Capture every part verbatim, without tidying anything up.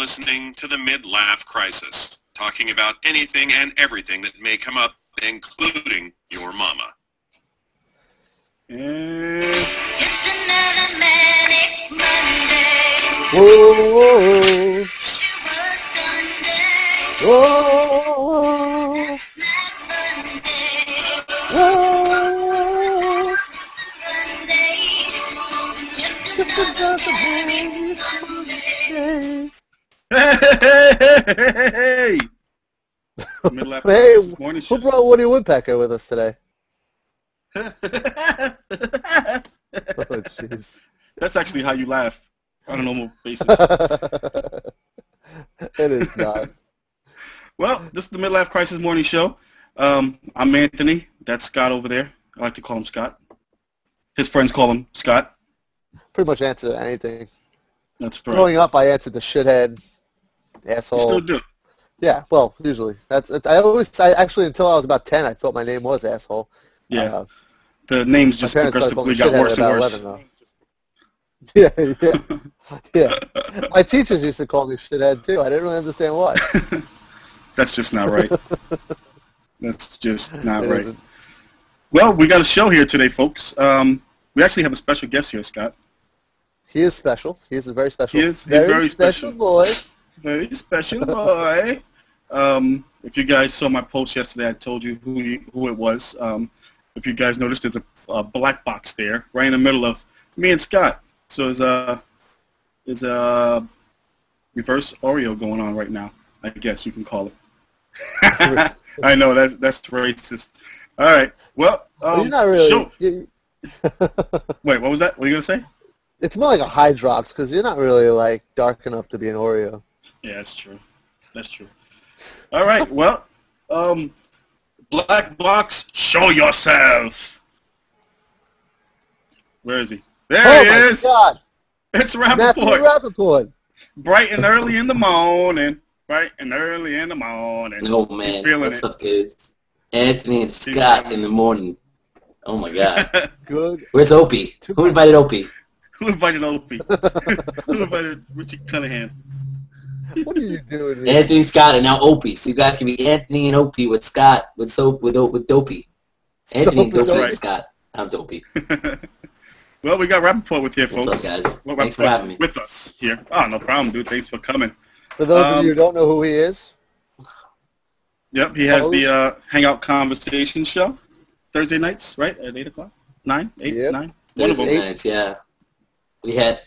listening to the Mid-Laugh Crisis, talking about anything and everything that may come up, including your mama. It's just another manic Monday. Whoa, whoa, whoa. She worked Sunday. Whoa. It's not Monday. Whoa. It's just another manic Monday. Hey! Hey, who brought Woody Woodpecker with us today? Oh, jeez. That's actually how you laugh on a normal basis. It is not. Well, this is the Mid-Laugh Crisis Morning Show. Um, I'm Anthony. That's Scott over there. I like to call him Scott. His friends call him Scott. Pretty much answer to anything. That's right. Growing up, I answered the shithead, asshole. You still do. Yeah, well, usually. That's, that's I always I actually until I was about ten, I thought my name was asshole. Yeah, uh, the names just progressively got worse and worse. eleven, yeah, yeah, yeah. My teachers used to call me shithead too. I didn't really understand why. That's just not right. That's just not it right. Isn't. Well, we got a show here today, folks. Um, we actually have a special guest here, Scott. He is special. He is a very special. He is. He's very, very special, special boy. Very special boy. Um, if you guys saw my post yesterday, I told you who he, who it was. Um, if you guys noticed, there's a, a black box there, right in the middle of me and Scott. So there's a there's a reverse Oreo going on right now. I guess you can call it. I know that's that's racist. All right. Well, um, you're not really. You're Wait, what was that? What were you gonna say? It's more like a high drops because you're not really like dark enough to be an Oreo. Yeah, that's true. That's true. All right. Well, um, black box, show yourself. Where is he? There oh he my is. God. It's Rappaport. Rappaport. Bright and early in the morning. Bright and early in the morning. Oh man, he's feeling what's it. Up, kids? Anthony and Scott in the morning. Oh my God. Good. Where's Opie? Who invited Opie? Who invited Opie? Who invited Richard Cunningham? What are you doing here? Anthony, Scott, and now Opie. So you guys can be Anthony and Opie with Scott, with Soap, with with Dopey. Anthony, Dopey, right. And Scott. I'm Dopey. Well, we got Rappaport with here, folks. What's up, guys? Well, thanks for having me. With us here. Oh, no problem, dude. Thanks for coming. For those um, of you who don't know who he is. Yep, he has oh. the uh, Hangout Conversation show. Thursday nights, right? At eight o'clock? nine? eight? Yep. nine? Thursday one of them. Nights, yeah. We had,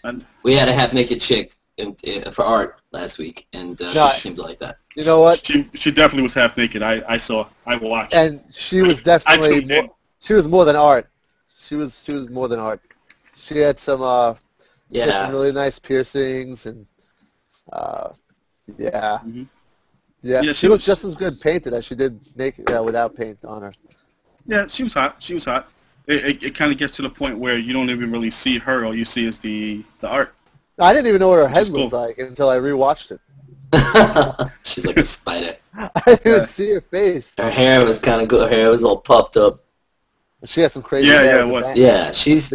we had a half-naked chick. In, uh, for art last week, and uh, no, she seemed like that. You know what? She she definitely was half naked. I I saw. I watched. And she was definitely more, she was more than art. She was she was more than art. She had some uh yeah had some really nice piercings and uh yeah mm-hmm. yeah. yeah. She, she looked was, just as good painted as she did naked uh, without paint on her. Yeah, she was hot. She was hot. It it, it kind of gets to the point where you don't even really see her. All you see is the the art. I didn't even know what her head looked like until I rewatched it. She's like a spider. I didn't even see her face. Her hair was kind of good. Her hair was all puffed up. She had some crazy. Yeah, yeah, it was. Yeah, she's.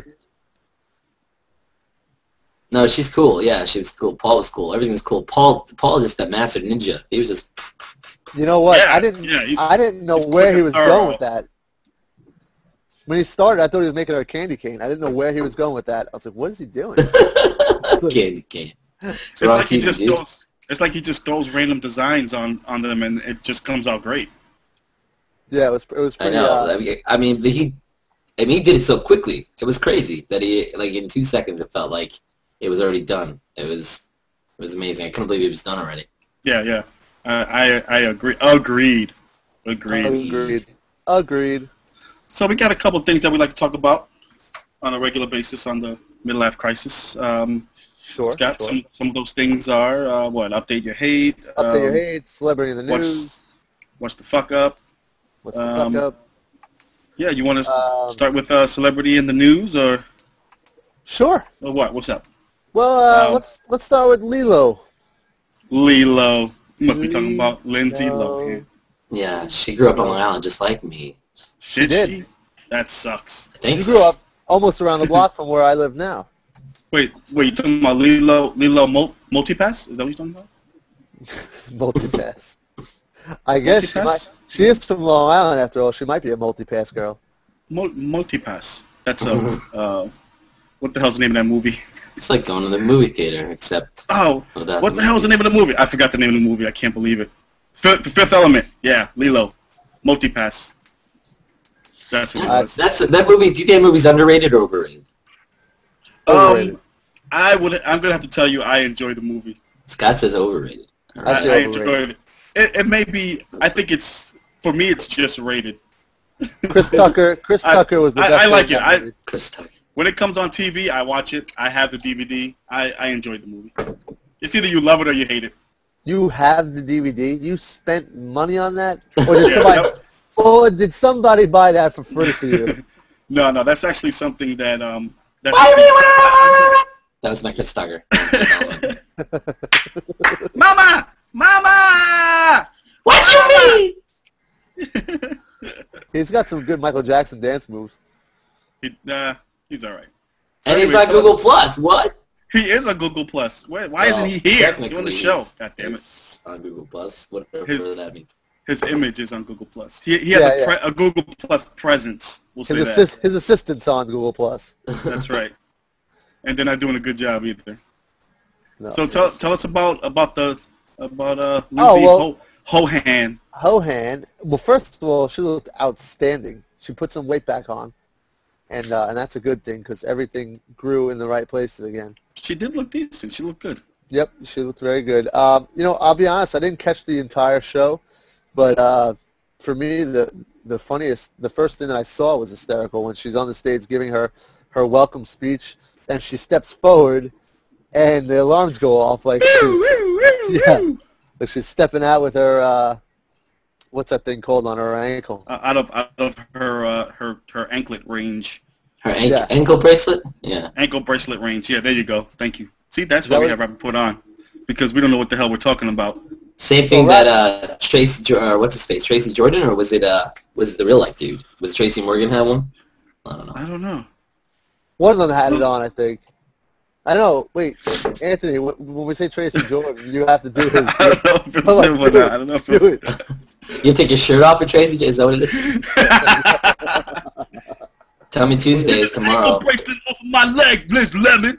No, she's cool. Yeah, she was cool. Paul was cool. Everything was cool. Paul, Paul is just that master ninja. He was just. You know what? Yeah, I didn't. Yeah, I didn't know where he was going with that. When he started, I thought he was making her a candy cane. I didn't know where he was going with that. I was like, "What is he doing?" Candy cane. It's, it's like he just dude. throws. It's like he just throws random designs on on them, and it just comes out great. Yeah, it was. It was pretty. I know. Uh, I, mean, I mean, he. I mean, he did it so quickly. It was crazy that he like in two seconds. It felt like it was already done. It was. It was amazing. I couldn't believe it was done already. Yeah, yeah. Uh, I I agree. Agreed. Agreed. Agreed. Agreed. So we got a couple of things that we like to talk about on a regular basis on the Mid-Life Crisis. Um, sure. Scott, sure. Some, some of those things are, uh, what, Update Your Hate. Update um, Your Hate, Celebrity in the News. What's, what's the fuck up? What's the um, fuck up? Yeah, you want to um, start with uh, Celebrity in the News or? Sure. Or what, what's up? Well, uh, um, let's, let's start with Lilo. Lilo. You must be talking about Lindsay Lohan. Yeah, she grew up on Long Island just like me. She did. did. She? That sucks. She grew up almost around the block from where I live now. Wait, wait, you talking about Lilo Lilo Multipass? Is that what you're talking about? Multipass. I guess multipass? She might. She is from Long Island after all. She might be a multipass girl. Mul multipass. That's a. uh, what the hell's the name of that movie? It's like going to the movie theater, except. Oh, what the movie. hell's the name of the movie? I forgot the name of the movie. I can't believe it. Fifth, the Fifth Element. Yeah, Lilo. Multipass. That's what uh, it was. That's that movie. Do you think that movie's underrated or overrated? Overrated. Um, I would. I'm gonna have to tell you, I enjoyed the movie. Scott says overrated. Right. I, I enjoyed it. it. It may be. I think it's for me. It's just rated. Chris Tucker. Chris I, Tucker was the I, best. I like it. I, Chris Tucker. When it comes on T V, I watch it. I have the D V D. I I enjoyed the movie. It's either you love it or you hate it. You have the D V D. You spent money on that, or did yeah, somebody? No. Or did somebody buy that for free for you? No, no, that's actually something that um. That's that was my Chris Tucker. Mama! Mama! What you mean? He's got some good Michael Jackson dance moves. He, uh, he's all right. So and anyway, he's on so Google Plus. What? He is on Google Plus. Why, why well, isn't he here doing the show? God damn it. On Google Plus. Whatever his, that means. His image is on Google Plus. He, he has yeah, a, pre yeah. a Google Plus presence. We'll his say that. His assistant's on Google Plus. That's right. And they're not doing a good job either. No, so tell tell us about about the about uh Lindsay oh, well, Lohan. Lohan. Well, first of all, she looked outstanding. She put some weight back on, and uh, and that's a good thing because everything grew in the right places again. She did look decent. She looked good. Yep, she looked very good. Um, you know, I'll be honest. I didn't catch the entire show, but uh, for me, the the funniest, the first thing that I saw was hysterical when she's on the stage giving her her welcome speech. And she steps forward, and the alarms go off like she's, yeah, like she's stepping out with her uh, what's that thing called on her ankle? Uh, out of out of her uh, her her anklet range. Her an yeah. ankle bracelet. Yeah. Ankle bracelet range. Yeah, there you go. Thank you. See, that's why we have Rappaport on, because we don't know what the hell we're talking about. Same thing well, that uh, Tracy or what's his face Tracy Jordan or was it uh was it the real life dude? Was Tracy Morgan had one? I don't know. I don't know. One of them had it on, I think. I don't know. Wait, Anthony, when we say Tracy Jordan, you have to do his... I don't know if it's like, him or not. I don't know if it's... It. You take your shirt off for Tracy Jordan? Is that what it is? Tell me Tuesday is tomorrow. Ankle bracelet off of my leg, Liz Lemon.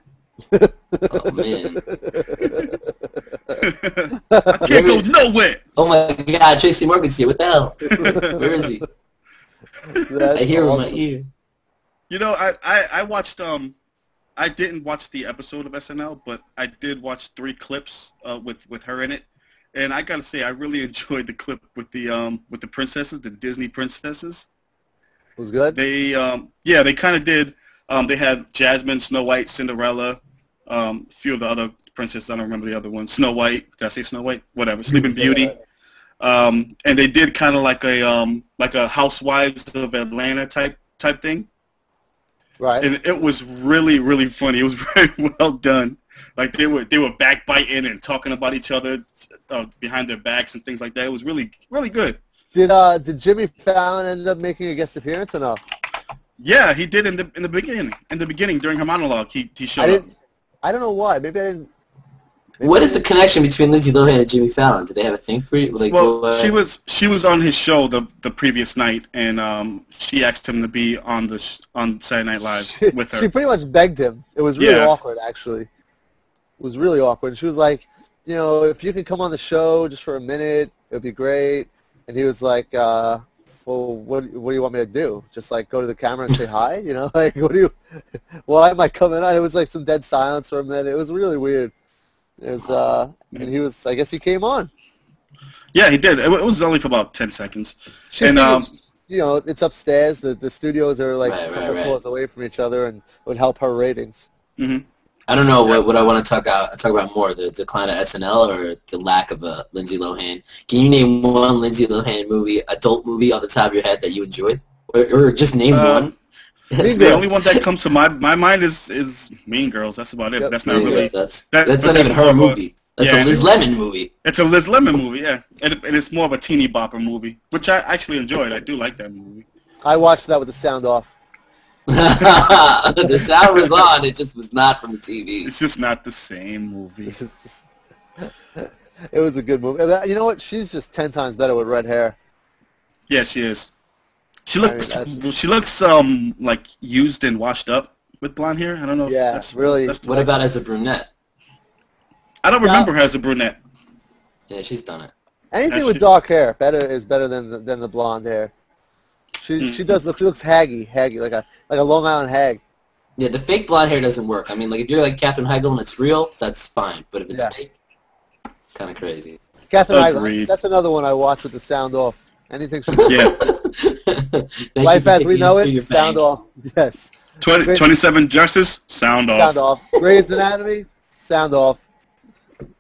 Oh, man. I can't go nowhere. Oh, my God. Tracy Morgan's here. What the hell? Where is he? That's I hear awesome. him in my ear. You know, I, I, I watched, um, I didn't watch the episode of S N L, but I did watch three clips uh, with, with her in it. And I got to say, I really enjoyed the clip with the, um, with the princesses, the Disney princesses. It was good? They, um, yeah, they kind of did. Um, they had Jasmine, Snow White, Cinderella, um, a few of the other princesses. I don't remember the other ones. Snow White. Did I say Snow White? Whatever. Sleeping Beauty. Yeah. Um, and they did kind of like a, um, like a Housewives of Atlanta type, type thing. Right. And it was really, really funny. It was very well done. Like they were, they were backbiting and talking about each other uh, behind their backs and things like that. It was really, really good. Did uh, did Jimmy Fallon end up making a guest appearance or no? Yeah, he did in the in the beginning. In the beginning, during her monologue, he he showed I up. I don't know why. Maybe I didn't. Maybe what I didn't is the connection between Lindsay Lohan and Jimmy Fallon? Did they have a thing for you? Like, well, uh, she was she was on his show the the previous night, and um, she asked him to be on the sh on Saturday Night Live she, with her. She pretty much begged him. It was really yeah. awkward, actually. It was really awkward. She was like, you know, if you could come on the show just for a minute, it would be great. And he was like, uh, well, what what do you want me to do? Just like go to the camera and say hi? You know, like what do you? Why am I coming on? It was like some dead silence for a minute. It was really weird. Is uh, and he was. I guess he came on. Yeah, he did. It, it was only for about ten seconds. She and um, was, you know, it's upstairs. The the studios are like right, right, right. away from each other, and would help her ratings. Mm-hmm. I don't know what what I want to talk about. Talk about more the decline of S N L or the lack of a Lindsay Lohan. Can you name one Lindsay Lohan movie, adult movie, on the top of your head that you enjoyed, or, or just name uh, one? The only one that comes to my my mind is is Mean Girls. That's about it. Yep. That's not yeah, really. That's, that, that's not even her movie. That's yeah, a Liz Lemon movie. It's a Liz Lemon movie, yeah, and, and it's more of a teeny bopper movie, which I actually enjoyed. I do like that movie. I watched that with the sound off. The sound was on. It just was not from the T V. It's just not the same movie. It was a good movie. You know what? She's just ten times better with red hair. Yeah, she is. She looks. I mean, she looks um like used and washed up with blonde hair. I don't know. Yeah, if that's really. That's what about as a brunette? I don't remember yeah. her as a brunette. Yeah, she's done it. Anything that's with true. dark hair better is better than the, than the blonde hair. She mm-hmm. she does look. She looks haggy, haggy like a like a Long Island hag. Yeah, the fake blonde hair doesn't work. I mean, like if you're like Katherine Heigl and it's real, that's fine. But if it's yeah. fake, kind of crazy. Katherine Agreed. Heigl. That's another one I watch with the sound off. Anything she does. Yeah. Life as we know it. Sound thing. off. Yes. Twenty twenty-seven Justice. Sound off. Sound off. Grey's Anatomy. Sound off.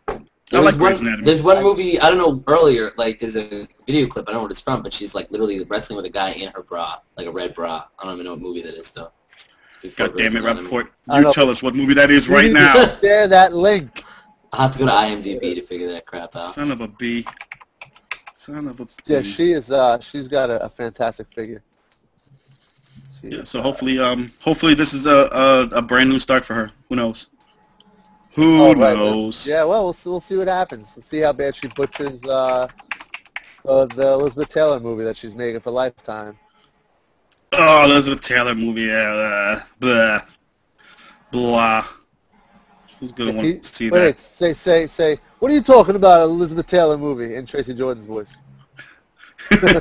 There I like Grey's Anatomy. There's one movie, I don't know, earlier, like, there's a video clip, I don't know what it's from, but she's, like, literally wrestling with a guy in her bra, like a red bra. I don't even know what movie that is, though. God damn it, Rappaport. You tell us what movie that is right now. Share that link. I'll have to go to IMDb to figure that crap out. Son of a B. Son of a B. Yeah, she is, uh, she's got a, a fantastic figure. She yeah, is, so uh, hopefully, um, hopefully this is a, a, a brand new start for her. Who knows? Who oh, right. knows? Yeah, well, we'll see, we'll see what happens. We'll see how bad she butchers uh, uh, the Elizabeth Taylor movie that she's making for Lifetime. Oh, Elizabeth Taylor movie, yeah, uh, blah, blah. Who's gonna want to see wait, that? Wait, say, say, say. What are you talking about, Elizabeth Taylor movie in Tracy Jordan's voice? What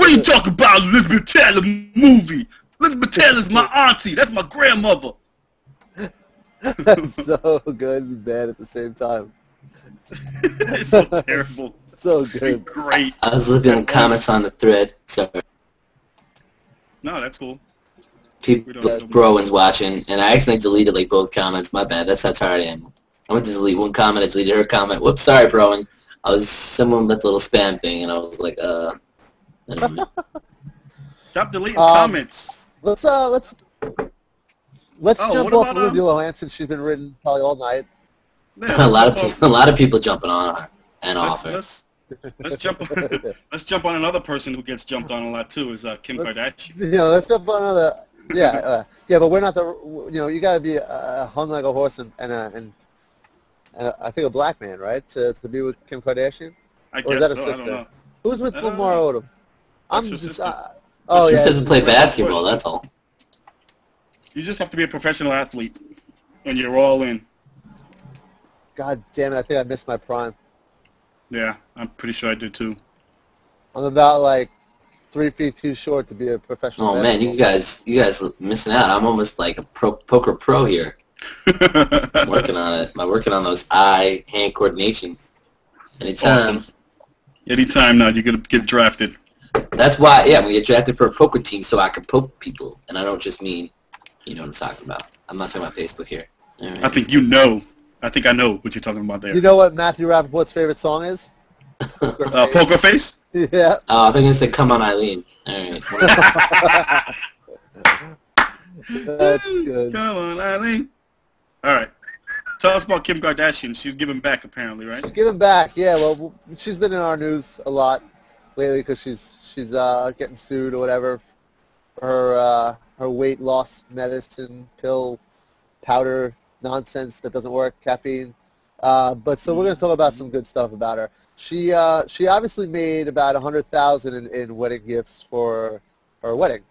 are you talking about, Elizabeth Taylor movie? Elizabeth Taylor's my auntie. That's my grandmother. That's so good and bad at the same time. It's so terrible. So good. Great. I was looking at comments on the thread. So. No, that's cool. People, Browen's watching, and I accidentally deleted like both comments. My bad. That's how tired I am. I went to delete one comment. I deleted her comment. Whoops, sorry, Browen. I was someone left a little spam thing, and I was like, uh. I don't know. Stop deleting um, comments. Let's uh, let's. Let's oh, jump off Lindsay Lohan since she's been ridden probably all night. Yeah, a lot of people, a lot of people jumping on her and off her. Let's, let's jump. On, let's jump on another person who gets jumped on a lot too. Is uh, Kim let's, Kardashian? Yeah, you know, let's jump on another. Yeah, uh, yeah, but we're not the. You know, you gotta be uh, hung like a horse and and uh, and, and uh, I think a black man, right, to to be with Kim Kardashian. I or guess is that a so. Sister? I don't know. Who's with Lamar Odom? That's I'm just. Uh, oh she yeah. She doesn't play basketball. That's all. You just have to be a professional athlete, and you're all in. God damn it, I think I missed my prime. Yeah, I'm pretty sure I did too. I'm about like three feet too short to be a professional athlete. Oh man, you guys you guys are missing out. I'm almost like a pro, poker pro here. I'm working on it. I'm working on those eye-hand coordination. Anytime. Awesome. Anytime now, you're going to get drafted. That's why, yeah, we get drafted for a poker team so I can poke people, and I don't just mean... You know what I'm talking about. I'm not talking about Facebook here. Right. I think you know. I think I know what you're talking about there. You know what Matthew Rappaport's favorite song is? Poker uh, Face. Poker Face? Yeah. Oh, I think it's like, Come On Eileen. All right. That's good. Come on, Eileen. All right. Tell us about Kim Kardashian. She's giving back, apparently, right? She's giving back, yeah. Well, she's been in our news a lot lately because she's, she's uh, getting sued or whatever for her... Uh, her weight loss medicine, pill, powder, nonsense that doesn't work, caffeine. Uh, but so we're going to talk about some good stuff about her. She uh, she obviously made about one hundred thousand dollars in, in wedding gifts for her wedding.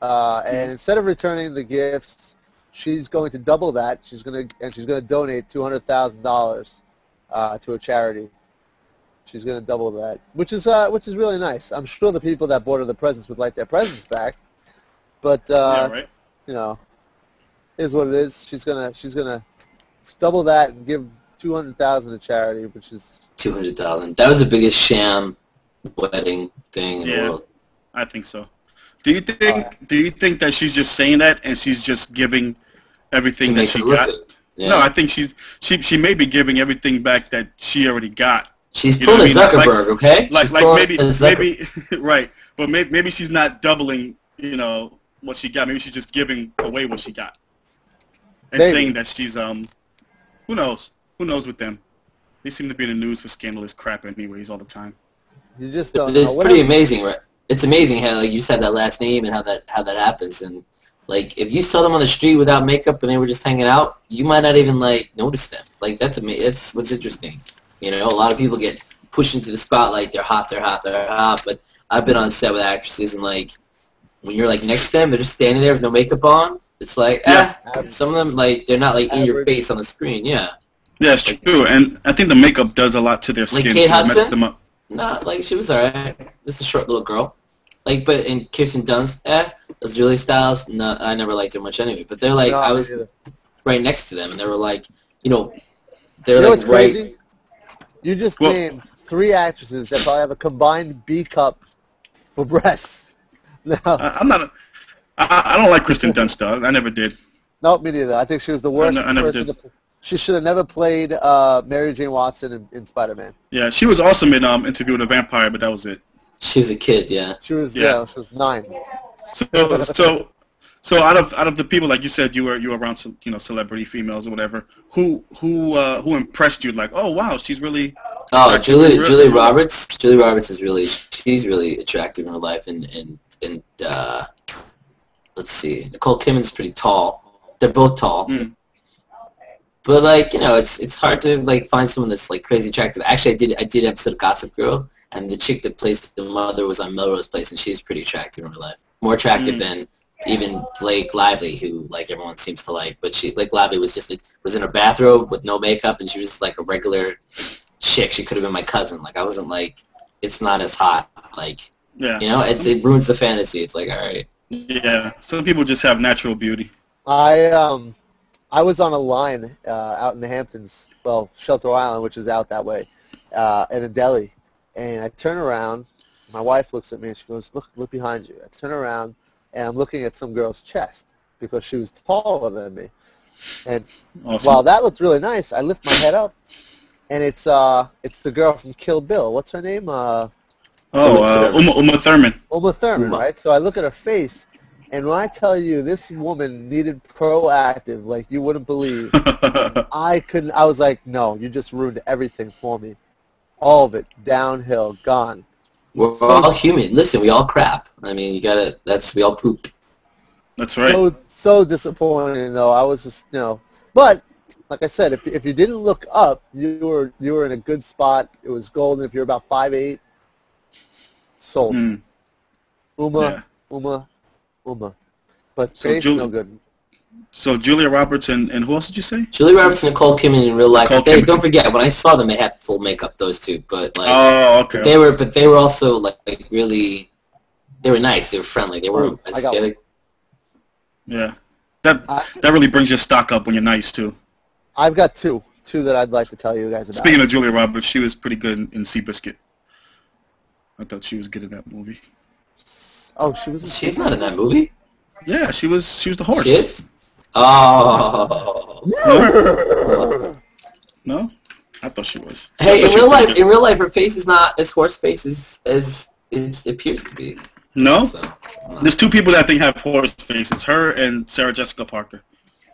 Uh, and instead of returning the gifts, she's going to double that. She's going to and she's going to donate two hundred thousand dollars uh, to a charity. She's going to double that, which is uh, which is really nice. I'm sure the people that bought her the presents would like their presents back. But uh, yeah, right. you know, is what it is. She's gonna she's gonna double that and give two hundred thousand to charity, which is two hundred thousand. That was the biggest sham wedding thing in yeah, the world. I think so. Do you think uh, do you think that she's just saying that and she's just giving everything that she got? Yeah. No, I think she's she she may be giving everything back that she already got. She's you full of Zuckerberg, like, okay? Like she's like maybe maybe right, but maybe maybe she's not doubling, you know, what she got. Maybe she's just giving away what she got and Maybe. saying that she's um who knows who knows with them. They seem to be in the news for scandalous crap anyways all the time. You just don't know. It's pretty amazing, right? It's amazing how like you said that last name and how that how that happens. And like if you saw them on the street without makeup and they were just hanging out, you might not even like notice them. Like that's amazing. It's what's interesting. You know, a lot of people get pushed into the spotlight. They're hot, they're hot, they're hot. But I've been on set with actresses, and like, when you're like next to them, they're just standing there with no makeup on. It's like, yeah. ah, some of them, like, they're not like in your face on the screen. Yeah. Yeah, it's true, and I think the makeup does a lot to their skin. Like Kate Hudson? Them up. Nah, like, she was alright. Just a short little girl. Like, but in Kirsten Dunst, eh, those Julia Stiles, no, I never liked her much anyway. But they're like, no, I was either. right next to them, and they were like, you know, they're you like know right. Crazy? You just well, named three actresses that probably have a combined B cup for breasts. No, I, I'm not. A, I, I don't like Kirsten Dunst, though. I never did. No, me neither. I think she was the worst. I, I never did. She should have never played uh, Mary Jane Watson in, in Spider-Man. Yeah, she was awesome in um, Interview with a Vampire, but that was it. She was a kid, yeah. She was, yeah, yeah she was nine. So, so, so out of out of the people, like you said, you were you were around, you know, celebrity females or whatever. Who who uh, who impressed you? Like, oh wow, she's really. Oh, Julia Julia Roberts. Julia Roberts is really she's really attractive in her life, and and and uh, let's see, Nicole Kidman's pretty tall. They're both tall. Mm. But like, you know, it's it's hard to like find someone that's like crazy attractive. Actually, I did I did an episode of Gossip Girl, and the chick that plays the mother was on Melrose Place, and she's pretty attractive in her life, more attractive mm. than even Blake Lively, who like everyone seems to like. But she Blake Lively was just was in her bathrobe with no makeup, and she was just like a regular chick. She could have been my cousin. Like I wasn't like, it's not as hot. Like yeah. you know, it's, it ruins the fantasy. It's like all right. Yeah, some people just have natural beauty. I um. I was on a line uh, out in the Hamptons, well, Shelter Island, which is out that way, uh, at a deli. And I turn around. My wife looks at me, and she goes, look, look behind you. I turn around, and I'm looking at some girl's chest because she was taller than me. And awesome. While that looked really nice, I lift my head up, and it's uh, it's the girl from Kill Bill. What's her name? Uh, oh, uh, Uma, Uma Thurman. Uma Thurman, Uma. Right? So I look at her face. And when I tell you this woman needed proactive, like you wouldn't believe, I couldn't. I was like, no, you just ruined everything for me, all of it, downhill, gone. We're so, all human. Listen, we all crap. I mean, you gotta. That's we all poop. That's right. So so disappointing though. I was just you know, but like I said, if if you didn't look up, you were you were in a good spot. It was golden. If you're about five eight, sold. Mm. Uma, yeah. Uma. Uma. But so Julie, no good. So Julia Roberts and, and who else did you say? Julia Roberts and Nicole Kidman in real life. They, don't forget, when I saw them, they had full makeup, those two. But like, oh, okay. They were, but they were also like, like really, they were nice. They were friendly. They were. I got one. Yeah, that that really brings your stock up when you're nice too. I've got two, two that I'd like to tell you guys about. Speaking of Julia Roberts, she was pretty good in, in Seabiscuit. I thought she was good in that movie. Oh, she was. She's singer. Not in that movie. Yeah, she was. She was the horse. She is? Oh. No? No, I thought she was. Hey, in real life, in real life, her face is not as horse face as as it appears to be. No. So, there's two people that I think have horse faces: her and Sarah Jessica Parker.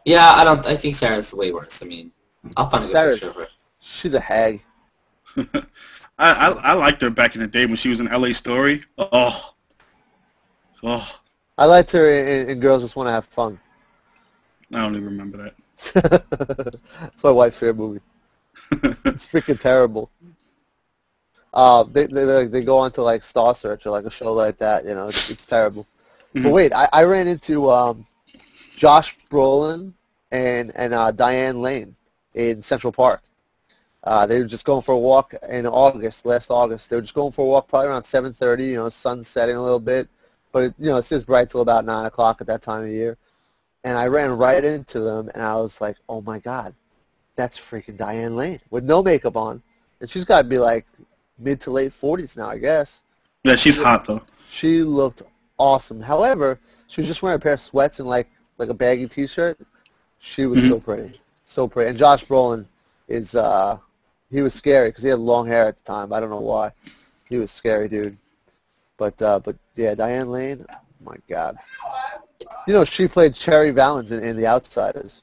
Yeah, I don't. I think Sarah's way worse. I mean, I'll find a good Sarah's, picture of her. She's a hag. I, I I liked her back in the day when she was in L A Story. Oh. Oh. I liked her in, in Girls Just Want to Have Fun. I don't even remember that. That's my wife's favorite movie. It's freaking terrible. Uh, they, they they go on to like Star Search or like a show like that. You know, it's, it's terrible. Mm-hmm. But wait, I, I ran into um, Josh Brolin and and uh, Diane Lane in Central Park. Uh, they were just going for a walk in August, last August. They were just going for a walk probably around seven thirty. You know, sun setting a little bit. But, it, you know, it stays bright till about nine o'clock at that time of year. And I ran right into them, and I was like, oh, my God, that's freaking Diane Lane with no makeup on. And she's got to be, like, mid to late forties now, I guess. Yeah, she's she, hot, though. She looked awesome. However, she was just wearing a pair of sweats and, like, like a baggy T-shirt. She was mm-hmm. so pretty, so pretty. And Josh Brolin is uh, – he was scary because he had long hair at the time. I don't know why. He was scary, dude. But, uh, but yeah, Diane Lane, oh, my God. You know, she played Cherry Valens in, in The Outsiders.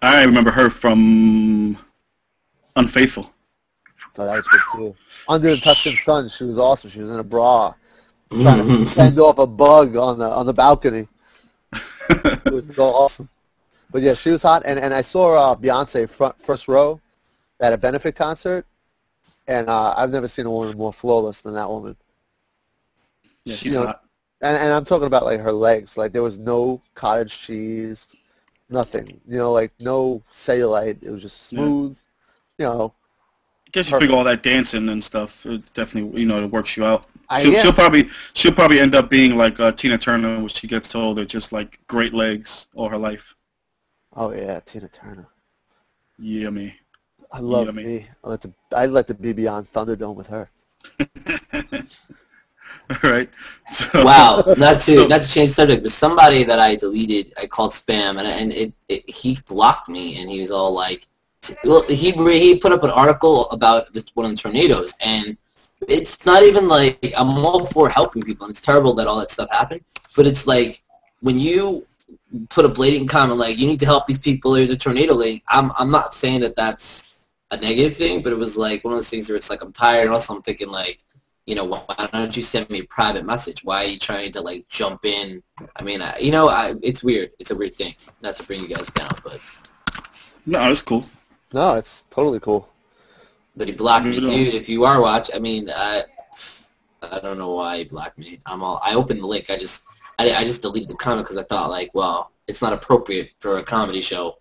I remember her from Unfaithful. Oh, that was good, too. Under the Tuscan Sun, she was awesome. She was in a bra trying to fend off a bug on the, on the balcony. It was so awesome. But, yeah, she was hot. And, and I saw uh, Beyonce front, first row. at a benefit concert, and uh, I've never seen a woman more flawless than that woman. Yeah, she's you know, not. And, and I'm talking about like her legs. Like there was no cottage cheese, nothing. You know, like no cellulite. It was just smooth. Yeah. You know. I guess you figure all that dancing and stuff. It definitely, you know, it works you out. I she'll, she'll probably she'll probably end up being like uh, Tina Turner when she gets older. Just like great legs all her life. Oh yeah, Tina Turner. Yeah, me. I love yeah, me. me. I let the I let the B B on Thunderdome with her. All right. So, wow. Not to so, not to change the subject, but somebody that I deleted, I called spam, and and it, it he blocked me, and he was all like, well, he he put up an article about this one of the tornadoes, and it's not even like I'm all for helping people, and it's terrible that all that stuff happened, but it's like when you put a blatant comment like you need to help these people, there's a tornado link. I'm I'm not saying that that's a negative thing, but it was like one of those things where it's like I'm tired, and also I'm thinking like, you know, why don't you send me a private message? Why are you trying to, like, jump in? I mean, I, you know, I, it's weird. It's a weird thing. Not to bring you guys down, but. No, it's cool. No, it's totally cool. But he blocked me, dude. If you are watching, I mean, I, I don't know why he blocked me. I'm all, I opened the link. I just I, I just deleted the comment because I thought, like, well, it's not appropriate for a comedy show.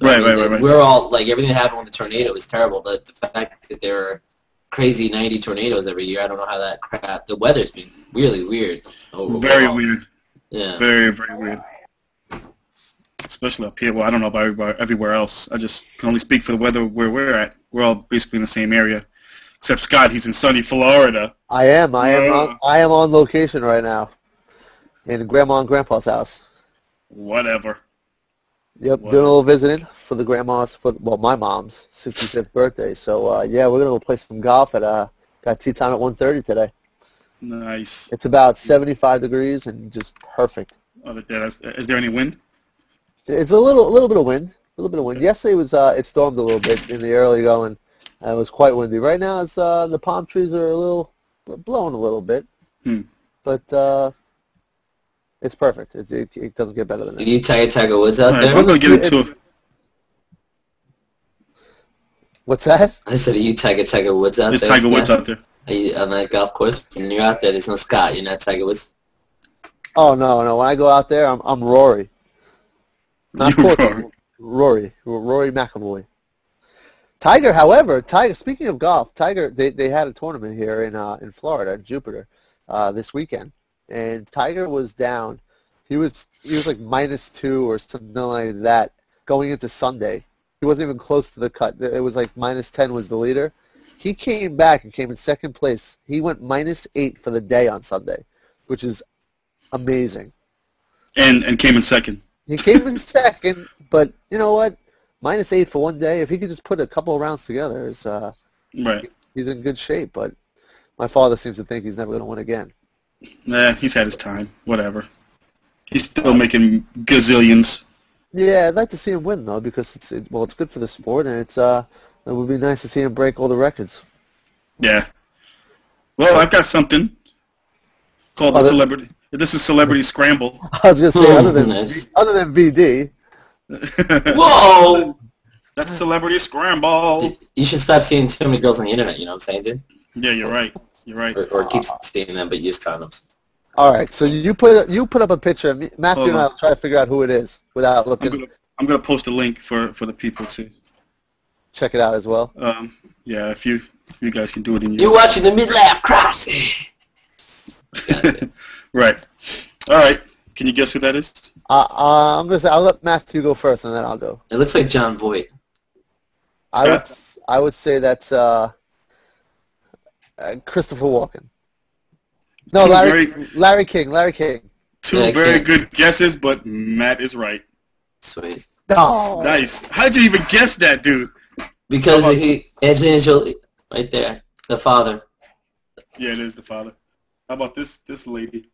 So, right, I mean, right, right, right. We're all, like, everything that happened with the tornado was terrible. The, the fact that there were crazy ninety tornadoes every year. I don't know how that crap. The weather's been really weird. Overall. Very weird. Yeah. Very, very weird. Especially up here. Well, I don't know about everywhere else. I just can only speak for the weather where we're at. We're all basically in the same area, except Scott. He's in sunny Florida. I am. I am. Uh, on, I am on location right now, in Grandma and Grandpa's house. Whatever. Yep, wow. Doing a little visiting for the grandma's, for, well, my mom's sixty-fifth birthday. So, uh, yeah, we're going to go play some golf at, uh, got tee time at one thirty today. Nice. It's about seventy-five degrees and just perfect. Oh, is there any wind? It's a little, a little bit of wind, a little bit of wind. Yesterday was, uh, it stormed a little bit in the early going, and it was quite windy. Right now, it's, uh, the palm trees are a little, blowing a little bit, hmm. but, uh, it's perfect. It, it, it doesn't get better than that. Did you tell your Tiger Woods out there? Right, we're going to get into it. What's that? I said, are you Tiger Tiger Woods out there's there? There's Tiger Woods out there. Are you on that golf course? When you're out there, there's no Scott. You're not Tiger Woods. Oh, no, no. When I go out there, I'm, I'm Rory. Not Rory. Rory. Rory McIlroy. Tiger, however, Tiger. Speaking of golf, Tiger, they, they had a tournament here in, uh, in Florida, in Jupiter, uh, this weekend. And Tiger was down. He was he was like minus two or something like that going into Sunday. He wasn't even close to the cut. It was like minus ten was the leader. He came back and came in second place. He went minus eight for the day on Sunday, which is amazing. And and came in second. He came in second, but you know what? Minus eight for one day. If he could just put a couple of rounds together, is uh, right. He's in good shape. But my father seems to think he's never going to win again. Nah, he's had his time. Whatever. He's still making gazillions. Yeah, I'd like to see him win though, because it's it, well, it's good for the sport, and it's uh, it would be nice to see him break all the records. Yeah. Well, I've got something called oh, the celebrity. This is Celebrity Scramble. I was gonna say oh, other than nice. other than V D. Whoa. That's Celebrity Scramble. You should stop seeing too many girls on the internet. You know what I'm saying, dude? Yeah, you're right. You're right. Or, or keep seeing them, but use condoms. All right. So you put you put up a picture. Matthew and I'll try to figure out who it is without looking. I'm gonna, I'm gonna post a link for for the people to check it out as well. Um. Yeah. If you if you guys can do it in your. You're watching the Midlife Crisis. Right. All right. Can you guess who that is? Uh, uh, I'm gonna say I'll let Matthew go first, and then I'll go. It looks like John Voight. I would I would say that's. Uh, Uh, Christopher Walken. No, Two Larry. Very, Larry King. Larry King. Two Larry very King. good guesses, but Matt is right. Sweet. Oh. Nice. How'd you even guess that, dude? Because oh, he Angelina Jolie, right there, the father. Yeah, it is the father. How about this this lady?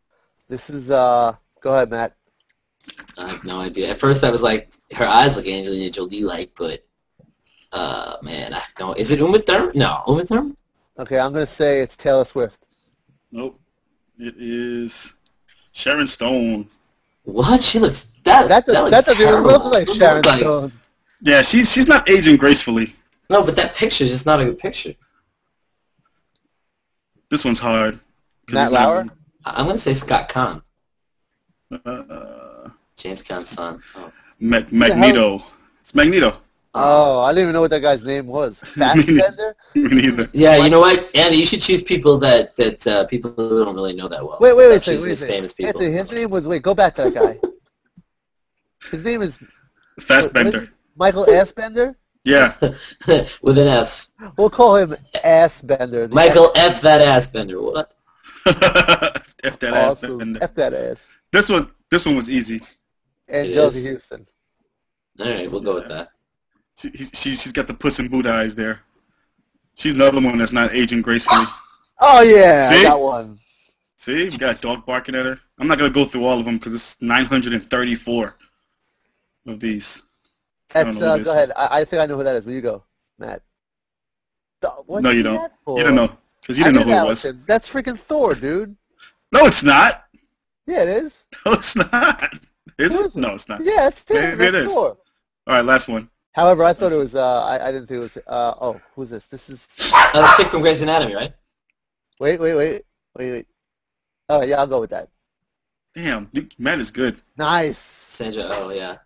This is uh. Go ahead, Matt. I have no idea. At first, I was like, her eyes look Angelina Jolie like, but uh, man, I don't. Is it Uma Thurman? No, Uma Thurman. Okay, I'm going to say it's Taylor Swift. Nope. It is Sharon Stone. What? She looks... That, that, does, that, looks that doesn't even look like Sharon Stone. Yeah, she's, she's not aging gracefully. No, but that picture is just not a good picture. This one's hard. Matt Lauer? Not... I'm going to say Scott Conn. Uh, James Conn's son. Oh. Mag Magneto. It's Magneto. Oh, I didn't even know what that guy's name was. Fassbender? Me neither. Yeah, you know what, Andy? You should choose people that that uh, people who don't really know that well. Wait, wait, wait. Wait, wait, wait. Famous people. Anthony, his name was. Wait, go back to that guy. His name is. Fassbender. Michael Assbender. Yeah. With an F. We'll call him Assbender. Michael F. F. That Assbender. What? F that awesome. Assbender. F that ass. This one. This one was easy. And Josie Houston. All right, we'll go with that. She, she, she's got the Puss in Boot eyes there. She's another one that's not aging gracefully. Oh, yeah. See? I got one. See? We got a dog barking at her. I'm not going to go through all of them because it's nine hundred thirty-four of these. That's, uh, go ahead. I, I think I know who that is. Will you go, Matt? What no, you don't. You don't know. Because you didn't know who it was. That's freaking Thor, dude. No, it's not. Yeah, it is. No, it's not. Is it? No, it's not. Yeah, it's Thor. Maybe it is. All right, last one. However, I thought it was, uh, I, I didn't think it was, uh, oh, who's this? This is... That's chick from Grey's Anatomy, right? Wait, wait, wait, wait, wait. Oh, yeah, I'll go with that. Damn, Matt is good. Nice. Sandra Oh, yeah.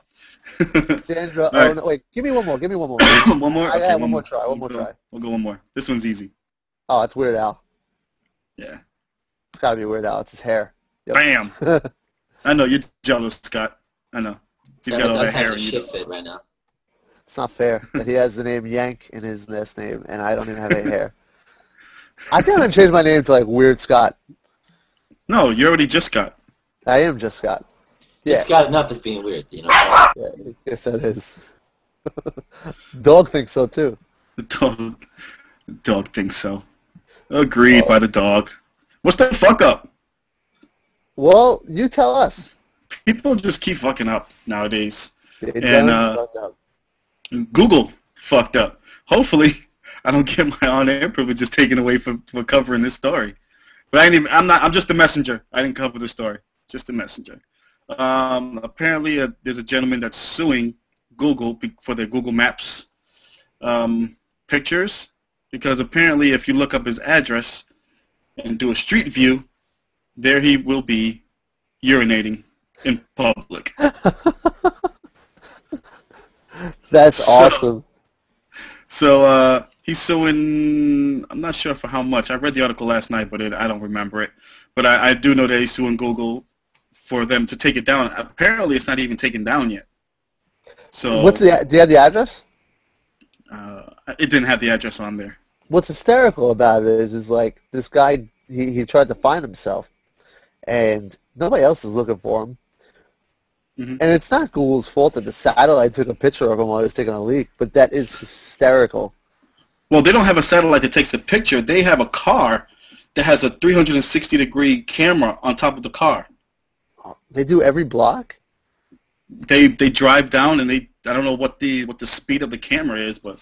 Sandra Oh, right. No, wait, give me one more, give me one more. One more? I, okay, I one, one more try, one we'll more go, try. We'll go one more. This one's easy. Oh, it's Weird Al. Yeah. It's gotta be Weird Al, it's his hair. Yep. Bam. I know, you're jealous, Scott. I know. He's Sarah got all that hair in you. Fit right now. It's not fair that he has the name Yank in his last name, and I don't even have any hair. I think I'm going to change my name to, like, Weird Scott. No, you're already just Scott. I am just Scott. Just yeah. Scott enough is being weird, you know. Yeah, yes, that is. Dog thinks so, too. The dog, the dog thinks so. Agreed oh. by the dog. What's the fuck up? Well, you tell us. People just keep fucking up nowadays. They and, uh, fuck up. Google fucked up. Hopefully, I don't get my on-air privileges taken away for for covering this story. But I didn't even, I'm not. I'm just a messenger. I didn't cover the story. Just a messenger. Um, apparently, a, there's a gentleman that's suing Google for their Google Maps um, pictures because apparently, if you look up his address and do a street view, there he will be urinating in public. That's awesome. So, so uh, he's suing, I'm not sure for how much. I read the article last night, but it, I don't remember it. But I, I do know that he's suing Google for them to take it down. Apparently, it's not even taken down yet. So, what's the, do you have the address? Uh, it didn't have the address on there. What's hysterical about it is, is like, this guy, he, he tried to find himself, and nobody else is looking for him. Mm-hmm. And it's not Google's fault that the satellite took a picture of him while he was taking a leak, but that is hysterical. Well, they don't have a satellite that takes a picture. They have a car that has a three hundred sixty degree camera on top of the car. They do every block? They they drive down, and they I don't know what the what the speed of the camera is, but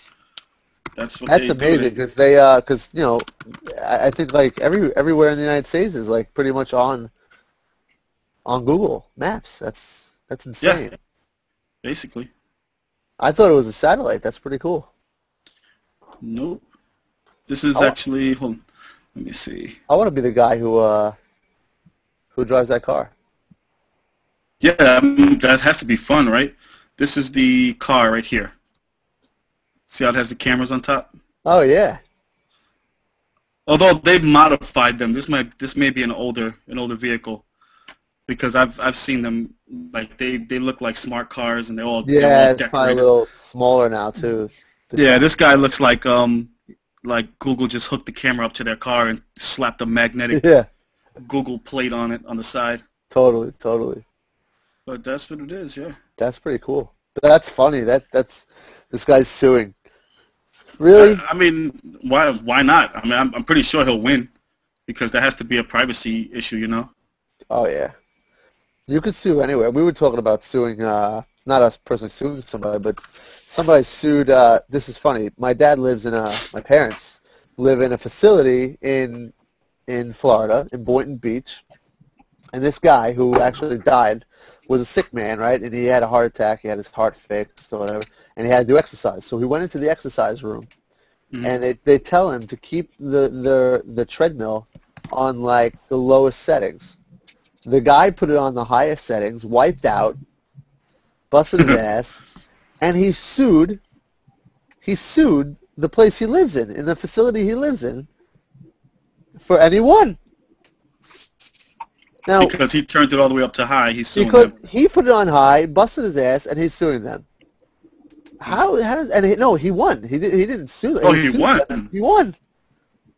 that's what that's they amazing because they uh because you know I, I think like every everywhere in the United States is like pretty much on on Google Maps. That's That's insane. Yeah, basically. I thought it was a satellite. That's pretty cool. Nope. This is I actually... Hold on. Let me see. I want to be the guy who uh, who drives that car. Yeah, I mean, that has to be fun, right? This is the car right here. See how it has the cameras on top? Oh, yeah. Although they've modified them. This might this may be an older an older vehicle. Because I've I've seen them like they they look like smart cars and they're all yeah they're all it's decorated. Probably a little smaller now too. Yeah, this guy looks like um like Google just hooked the camera up to their car and slapped a magnetic yeah. Google plate on it on the side. Totally, totally. But that's what it is, yeah. That's pretty cool. That's funny. That that's this guy's suing. Really? I, I mean, why why not? I mean, I'm I'm pretty sure he'll win because there has to be a privacy issue, you know. Oh yeah. You could sue anywhere. We were talking about suing, uh, not us personally suing somebody, but somebody sued, uh, this is funny, my dad lives in a, my parents live in a facility in in Florida, in Boynton Beach, and this guy who actually died was a sick man, right? And he had a heart attack. He had his heart fixed or whatever, and he had to do exercise. So he went into the exercise room, mm-hmm. and they they tell him to keep the the the treadmill on like the lowest settings. The guy put it on the highest settings, wiped out, busted his ass, and he sued. He sued the place he lives in, in the facility he lives in, for and he won. Now, because he turned it all the way up to high, he's suing because them. He put it on high, busted his ass, and he's suing them. How? How does? And he, no, he won. He did. He didn't sue them. Oh, he, he won. Them. He won.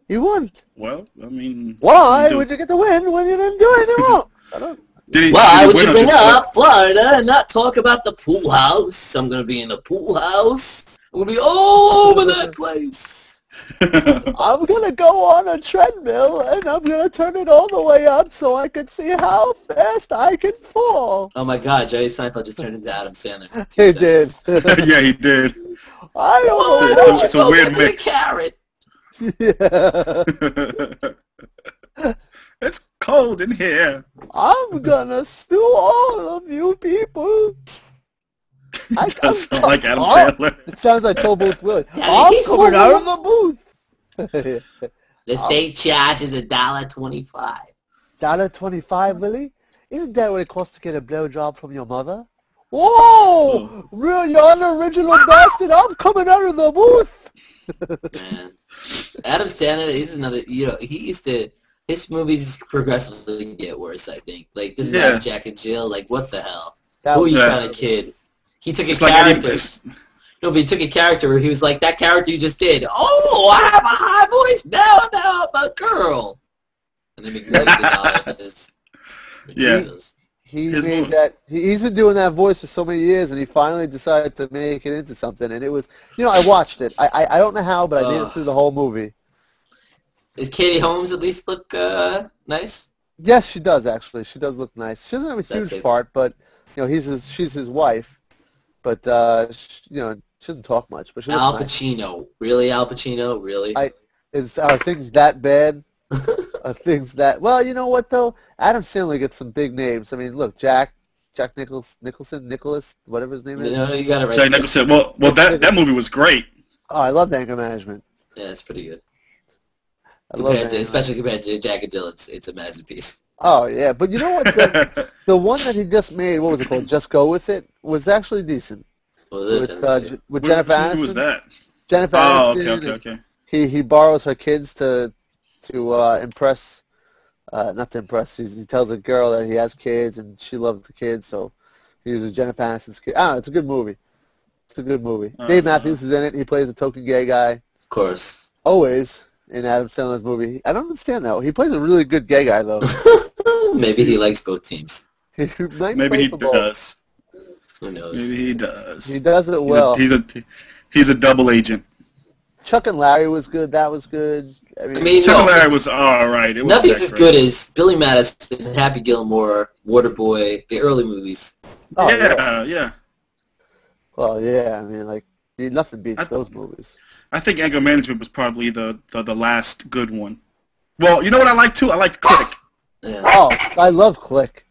He won. Well, I mean. Why would you get the win when you didn't do anything wrong? I don't. Did he, Why did would you bring up Florida and not talk about the pool house? I'm gonna be in the pool house. I'm gonna be all over that place. I'm gonna go on a treadmill and I'm gonna turn it all the way up so I can see how fast I can fall. Oh my God, Jerry Seinfeld just turned into Adam Sandler. He did. Yeah, he did. I don't oh, know. It's, it's a weird mix. Carrot. Yeah. It's cold in here. I'm gonna sue all of you people. I does sound like Adam Sandler. It sounds like Toll Booth Willis. I'm coming out of the booth. The state charge is a dollar twenty-five. Dollar twenty-five, Willie? Isn't that what it costs to get a blowjob from your mother? Whoa! Real, you're an original bastard. I'm coming out of the booth. Man, Adam Sandler, he's another. You know, he used to. His movies progressively get worse. I think. Like this yeah. last Jack and Jill. Like what the hell? That Who are you trying to kid? He took it's a like character. No, but he took a character where he was like, that character you just did. Oh, I have a high voice now. Now I'm a girl. And then McNuggets is. Yeah. He, he made movie. that. He, he's been doing that voice for so many years, and he finally decided to make it into something. And it was, you know, I watched it. I I, I don't know how, but I made uh, it through the whole movie. Does Katie Holmes at least look uh, nice? Yes, she does actually. She does look nice. She doesn't have a That's huge it. part, but you know, he's his. She's his wife. But, uh, she, you know, she doesn't talk much. But she Al Pacino. Nice. Really, Al Pacino? Really? I, is, are things that bad? Are things that... Well, you know what, though? Adam Sandler gets some big names. I mean, look, Jack, Jack Nichols, Nicholson, Nicholas, whatever his name is. No, you got it right. Jack Nicholson. Well, well that, that movie was great. Oh, I love Anger Management. Yeah, it's pretty good. I compared love to, Especially compared to Jack and Jill, it's, it's a masterpiece. Oh, yeah, but you know what? The, the one that he just made, what was it called, Just Go With It, was actually decent. What was it? With, uh, yeah. with what, Jennifer Aniston. Who was that? Jennifer oh, Aniston. Oh, okay, okay, okay. He, he borrows her kids to to uh, impress, uh, not to impress, he's, he tells a girl that he has kids and she loves the kids, so he uses Jennifer Aniston's kids. I don't know, it's a good movie. It's a good movie. Uh, Dave Matthews is in it. He plays a token gay guy. Of course. Always. In Adam Sandler's movie. I don't understand that. He plays a really good gay guy, though. Maybe he likes both teams. he Maybe he both. does. Who knows? Maybe he does. He does it well. He's a, he's a, he's a double agent. Chuck and Larry was good. That was good. I mean, I mean Chuck no, and Larry was all right. It was nothing's as good as Billy Madison, Happy Gilmore, Waterboy, the early movies. Oh, yeah, yeah, yeah. Well, yeah. I mean, like, nothing beats I those movies. I think Anger Management was probably the, the, the last good one. Well, you know what I like, too? I liked Click. Yeah. Oh, I love Click.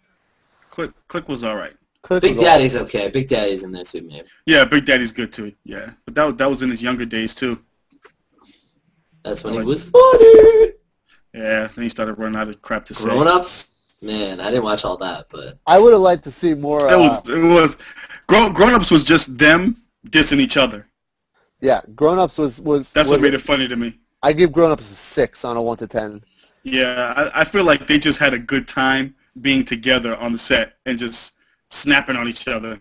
Click Click was all right. Click Big Daddy's awesome. okay. Big Daddy's in there, too, man. Yeah, Big Daddy's good, too. Yeah. But that, that was in his younger days, too. That's when like, he was funny. Yeah, then he started running out of crap to Grown say. Grown-ups? Man, I didn't watch all that, but... I would have liked to see more... Uh, it was... It was grown, Grown-ups was just them dissing each other. Yeah, Grown Ups was was. That's was, what made it funny to me. I give Grown Ups a six on a one to ten. Yeah, I, I feel like they just had a good time being together on the set and just snapping on each other.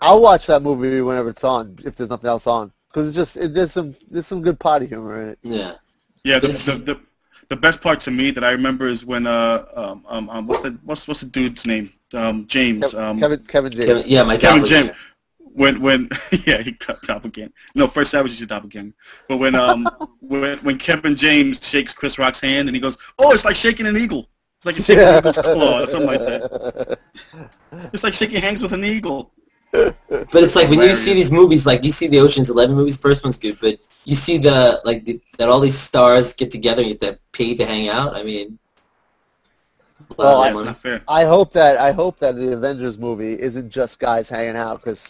I'll watch that movie whenever it's on, if there's nothing else on, because it's just it, there's some there's some good potty humor in it. Yeah. Yeah. The the, the the best part to me that I remember is when uh um um, um what's the what's what's the dude's name um James um Kevin Kevin James Kevin, yeah my Kevin James. When when yeah he got doppelganger. No, first Savage is your doppelganger. But when um when when Kevin James shakes Chris Rock's hand and he goes, oh, it's like shaking an eagle. It's like shaking yeah. an eagle's claw or something like that. It's like shaking hands with an eagle. But it's like when you see these movies, like you see the Ocean's Eleven movies. First one's good, but you see the like the, that all these stars get together and get paid to hang out. I mean, Well, that's not fair. I hope that I hope that the Avengers movie isn't just guys hanging out, because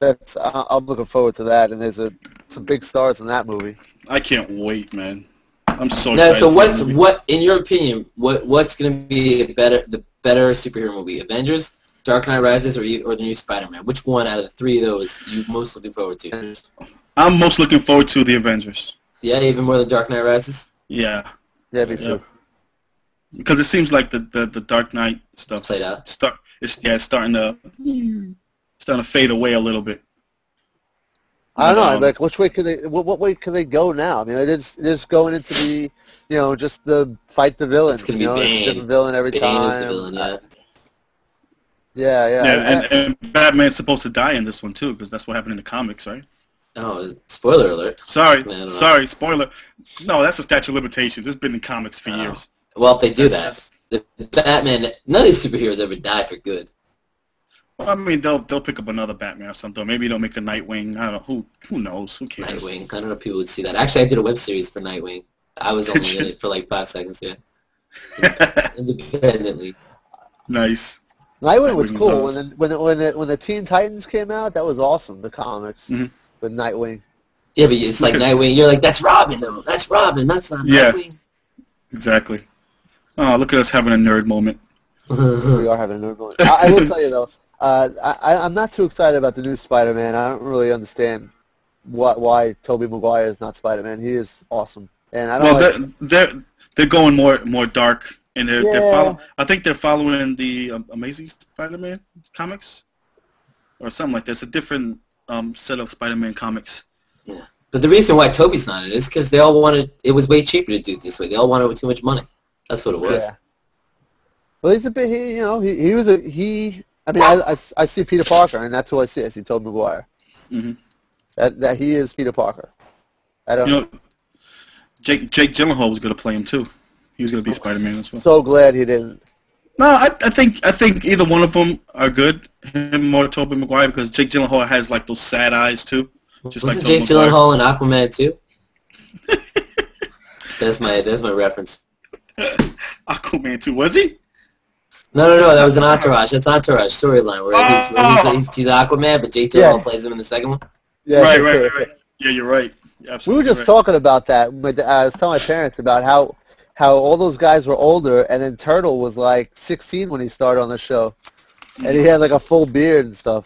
that's uh, I'm looking forward to that, and there's a some big stars in that movie. I can't wait, man. I'm so now, excited. So what's what in your opinion? What what's going to be a better the better superhero movie? Avengers, Dark Knight Rises, or you, or the new Spider-Man? Which one out of the three of those you most looking forward to? I'm most looking forward to the Avengers. Yeah, even more than Dark Knight Rises. Yeah. Yeah, me too. Yeah. Because it seems like the, the, the Dark Knight stuff is start it's yeah it's starting to starting to fade away a little bit. I don't um, know, like which way could they what, what way could they go now? I mean, it's just going into the you know just the fight the villains, you know, it's a different villain every Bane time. Is the villain, yeah. Yeah, yeah. Yeah, and, and Batman's supposed to die in this one too, because that's what happened in the comics, right? Oh, spoiler alert! Sorry, Man, sorry, know. spoiler. No, that's a statute of limitations. It's been in comics for oh. years. Well, if they do that, the Batman, none of these superheroes ever die for good. Well, I mean, they'll they'll pick up another Batman or something. Maybe they'll make a Nightwing. I don't know who who knows. Who cares? Nightwing. I don't know if people would see that. Actually, I did a web series for Nightwing. I was only in it for like five seconds. Yeah. Independently. Nice. Nightwing, Nightwing was cool was when the, when when the, when the Teen Titans came out. That was awesome. The comics mm-hmm. with Nightwing. Yeah, but it's like Nightwing. You're like, that's Robin though. That's Robin. That's not Nightwing. Yeah. Exactly. Oh, look at us having a nerd moment. We are having a nerd moment. I, I will tell you, though, uh, I, I'm not too excited about the new Spider-Man. I don't really understand what, why Tobey Maguire is not Spider-Man. He is awesome. And I don't well, like they're, they're, they're going more more dark. And they're, yeah. they're follow, I think they're following the um, Amazing Spider-Man comics or something like that. It's a different um, set of Spider-Man comics. Yeah. But the reason why Tobey's not in it is because they all wanted – it was way cheaper to do it this way. They all wanted it with too much money. That's what it was. Yeah. Well, he's a bit. He, you know, he he was a he. I mean, I, I, I see Peter Parker, and that's who I see. I see Tobey Maguire. Mm-hmm. That that he is Peter Parker. I don't. You know, Jake Jake Gyllenhaal was going to play him too. He was going to be Spider-Man as well. So glad he didn't. No, I I think I think either one of them are good. Him or Tobey Maguire, because Jake Gyllenhaal has like those sad eyes too. Just Wasn't like Jake Maguire. Gyllenhaal in Aquaman too. that's my that's my reference. Aquaman two, was he? No, no, no, that was an Entourage. That's Entourage storyline where, oh. where he's, he's, he's Aquaman, but Jake Gyllenhaal yeah. plays him in the second one. Yeah, right, right, right, right. Yeah, you're right. You're we were just right. talking about that. But I was telling my parents about how how all those guys were older, and then Turtle was like sixteen when he started on the show, and he had like a full beard and stuff.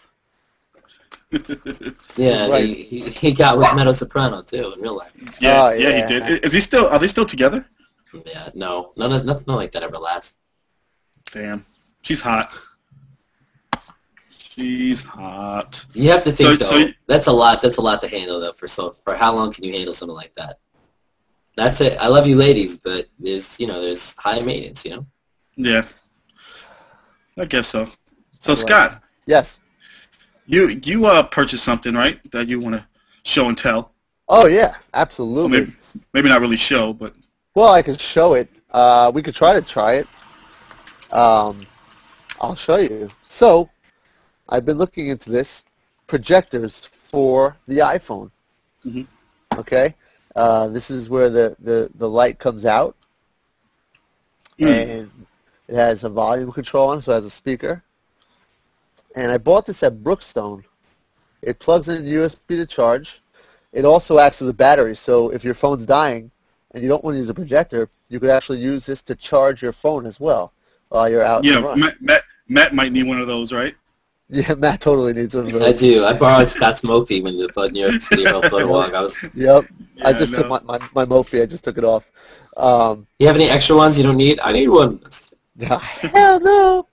yeah, right. he, he he got with Meadow Soprano too in real life. Yeah, oh, yeah, yeah, he did. Is he still? Are they still together? Yeah, no, none of nothing like that ever lasts. Damn, she's hot. She's hot. You have to think so, though. So you, that's a lot. That's a lot to handle though. For so for how long can you handle something like that? That's it. I love you, ladies, but there's you know there's high maintenance. You know. Yeah. I guess so. So right. Scott. Yes. You you uh purchased something, right, that you want to show and tell? Oh yeah, absolutely. Well, maybe, maybe not really show, but. Well, I could show it. Uh, we could try to try it. Um, I'll show you. So, I've been looking into this, projectors for the iPhone. Mm-hmm. Okay? Uh, this is where the, the, the light comes out. Mm. And it has a volume control on it, so it has a speaker. And I bought this at Brookstone. It plugs in U S B to charge. It also acts as a battery, so if your phone's dying, and you don't want to use a projector, you could actually use this to charge your phone as well while you're out. Yeah, Matt, Matt, Matt might need one of those, right? Yeah, Matt totally needs one of those. I do. I borrowed Scott's Mophie when the New York City photo walk. I was. Yep. Yeah, I just no. took my, my, my Mophie. I just took it off. Um, you have any extra ones you don't need? I need one. Hell no.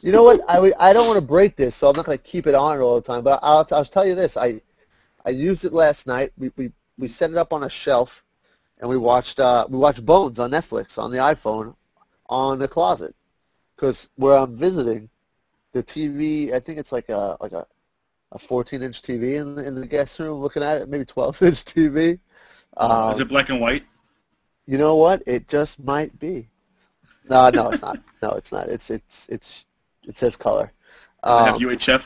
You know what? I, I don't want to break this, so I'm not going to keep it on all the time. But I'll, I'll tell you this. I I used it last night. We, we, we set it up on a shelf. And we watched uh, we watched Bones on Netflix on the iPhone, on the closet, because where I'm visiting, the T V I think it's like a like a, a fourteen inch T V in the, in the guest room looking at it, maybe twelve inch T V. Um, Is it black and white? You know what? It just might be. No, no, it's not. No, it's not. It's it's it's it says color. Um, have U H F?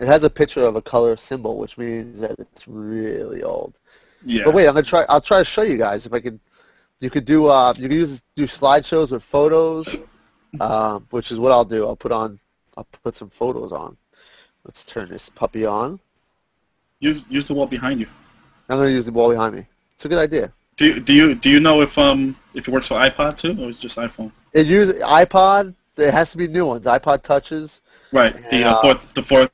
It has a picture of a color symbol, which means that it's really old. Yeah. But wait, I'm gonna try. I'll try to show you guys if I can. You could do. Uh, you could use do slideshows with photos, um, which is what I'll do. I'll put on, I'll put some photos on. Let's turn this puppy on. Use use the wall behind you. I'm gonna use the wall behind me. It's a good idea. Do you, do you do you know if um if it works for iPod too, or is it just iPhone? It uses iPod. There has to be new ones. iPod touches. Right. And, the uh, fourth the fourth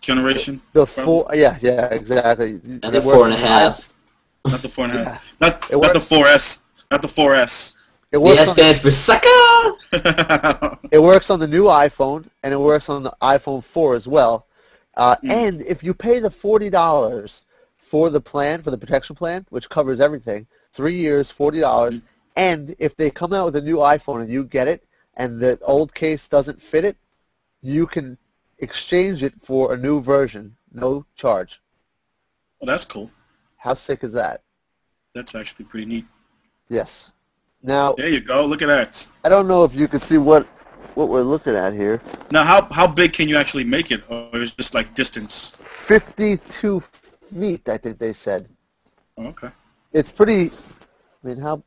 generation. The, the four. Yeah. Yeah. Exactly. Not the four and a half. Not the four and a half. Not not the four S. Not the four S. It works. The S stands for sucker. It works on the new iPhone, and it works on the iPhone four as well. Uh, mm. And if you pay the forty dollars for the plan, for the protection plan, which covers everything, three years, forty dollars, mm. and if they come out with a new iPhone and you get it, and the old case doesn't fit it, you can exchange it for a new version, no charge. Well, that's cool. How sick is that? That's actually pretty neat. Yes. Now, there you go. Look at that. I don't know if you can see what what we're looking at here. Now, how how big can you actually make it, or is it just like distance? Fifty-two feet, I think they said. Oh, okay. It's pretty. I mean, how?